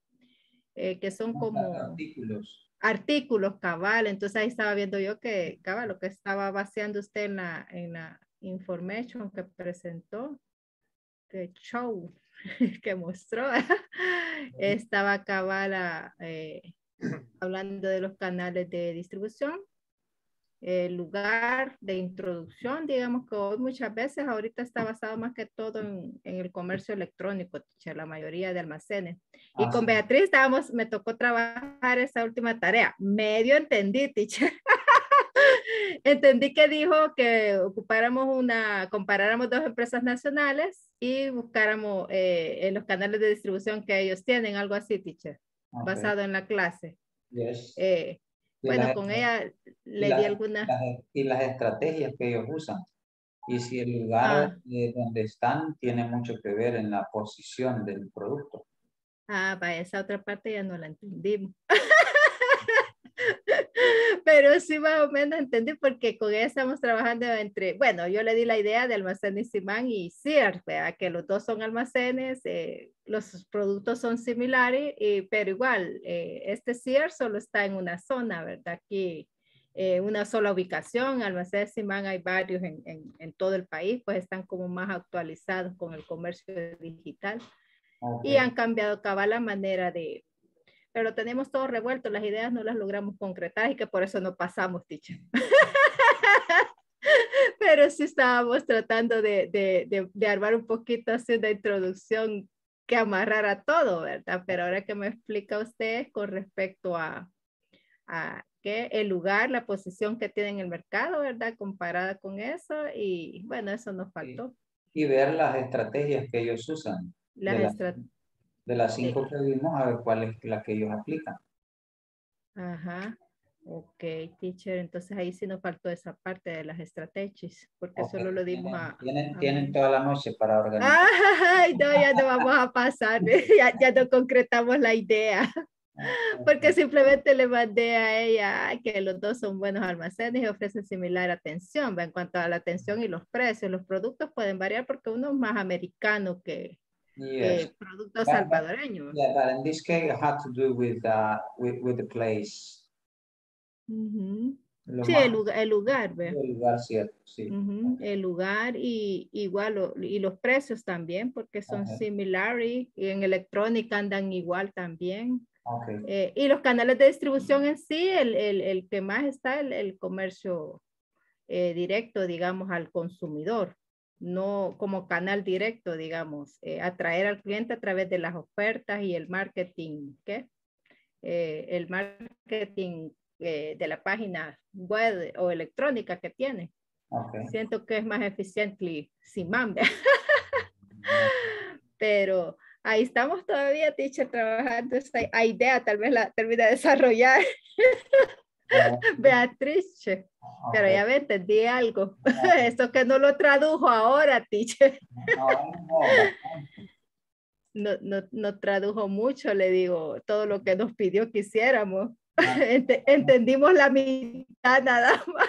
Eh, que son como artículos. Artículos, cabal. Entonces ahí estaba viendo yo que, cabal, lo que estaba vaciando usted en la, en la information que presentó, que show que mostró, estaba cabal eh, hablando de los canales de distribución, el lugar de introducción, digamos que hoy muchas veces ahorita está basado más que todo en, en el comercio electrónico, la mayoría de almacenes. Ah, y con sí. Beatriz estábamos, me tocó trabajar esa última tarea, medio entendí, teacher. Entendí que dijo que ocupáramos una, comparáramos dos empresas nacionales y buscáramos eh, en los canales de distribución que ellos tienen, algo así, teacher, okay. basado en la clase. Yes. Eh, bueno, con ella le las, di algunas... Las, y las estrategias que ellos usan. Y si el lugar ah. eh, donde están tiene mucho que ver en la posición del producto. Ah, vaya, esa otra parte ya no la entendimos. Pero sí más o menos entendí porque con ella estamos trabajando entre, bueno, yo le di la idea de Almacén Simán y Sier, que los dos son almacenes, eh, los productos son similares, eh, pero igual, eh, este Sier solo está en una zona, ¿verdad? Aquí eh, una sola ubicación, Almacén Simán hay varios en, en, en todo el país, pues están como más actualizados con el comercio digital okay. y han cambiado cabal la manera de... Pero lo tenemos todo revuelto, las ideas no las logramos concretar y que por eso no pasamos, teacher. Pero sí estábamos tratando de, de, de, de armar un poquito así de introducción que amarrara todo, ¿verdad? Pero ahora que me explica usted con respecto a, a ¿qué? El lugar, la posición que tiene en el mercado, ¿verdad? Comparada con eso y bueno, eso nos faltó. Y, y ver las estrategias que ellos usan. Las estrategias. De las cinco sí. que vimos, a ver cuál es la que ellos aplican. Ajá. Ok, teacher. Entonces ahí sí nos faltó esa parte de las estrategias, porque okay. solo lo dimos tienen, a... Tienen, a... tienen toda la noche para organizar. Ay, no, ya no vamos a pasar. ya, ya no concretamos la idea. Porque simplemente le mandé a ella que los dos son buenos almacenes y ofrecen similar atención. En cuanto a la atención y los precios, los productos pueden variar porque uno es más americano que... Yes. Productos salvadoreños. Yeah, but in this case it had to do with, uh, with, with the place. Mm-hmm. Sí, el lugar, el lugar, ¿ve? El lugar, cierto, sí. Uh-huh. Okay. El lugar y igual, y los precios también, porque son okay. similares, y en electrónica andan igual también. Okay. Eh, y los canales de distribución en sí, el, el, el que más está el, el comercio eh, directo, digamos, al consumidor. No como canal directo, digamos, eh, atraer al cliente a través de las ofertas y el marketing, ¿qué? Eh, el marketing eh, de la página web o electrónica que tiene. Okay. Siento que es más eficiente sin mamba. Pero ahí estamos todavía, teacher, trabajando esa idea, tal vez la termine de desarrollar. Beatriz, okay. pero ya me entendí algo. Okay. Esto que no lo tradujo ahora, teacher. No, no, no. no, no, no tradujo mucho, le digo, todo lo que nos pidió que hiciéramos. Ent entendimos la mitad nada más.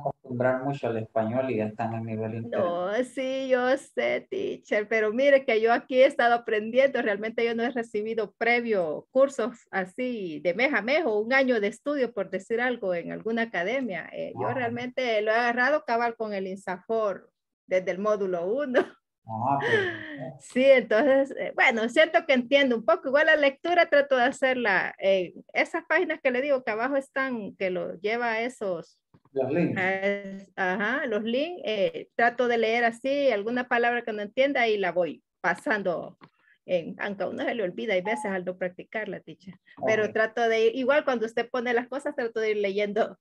Acostumbrar mucho al español y ya están a nivel interno. No, sí, yo sé, teacher, pero mire que yo aquí he estado aprendiendo, realmente yo no he recibido previo cursos así de mes a mes o un año de estudio, por decir algo, en alguna academia. Eh, ah. Yo realmente lo he agarrado cabal con el INSAFOR desde el módulo uno. Ah, pues. Sí, entonces, bueno, siento que entiendo un poco, igual la lectura trato de hacerla, eh, esas páginas que le digo que abajo están, que lo lleva a esos, los links, eh, ajá, los links, eh, trato de leer así, alguna palabra que no entienda y la voy pasando, en, aunque a uno se le olvida, hay veces al no practicarla, teacher, okay. pero trato de ir, igual cuando usted pone las cosas, trato de ir leyendo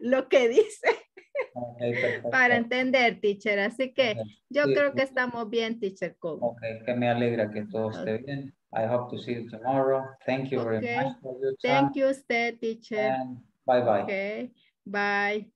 lo que dice. Okay, para entender, teacher. Así que okay. yo sí. creo que estamos bien, teacher Cole. Ok, que me alegra que todo okay. esté bien. I hope to see you tomorrow. Thank you okay. very much for your time. Thank you, teacher. And bye, bye. Okay, bye.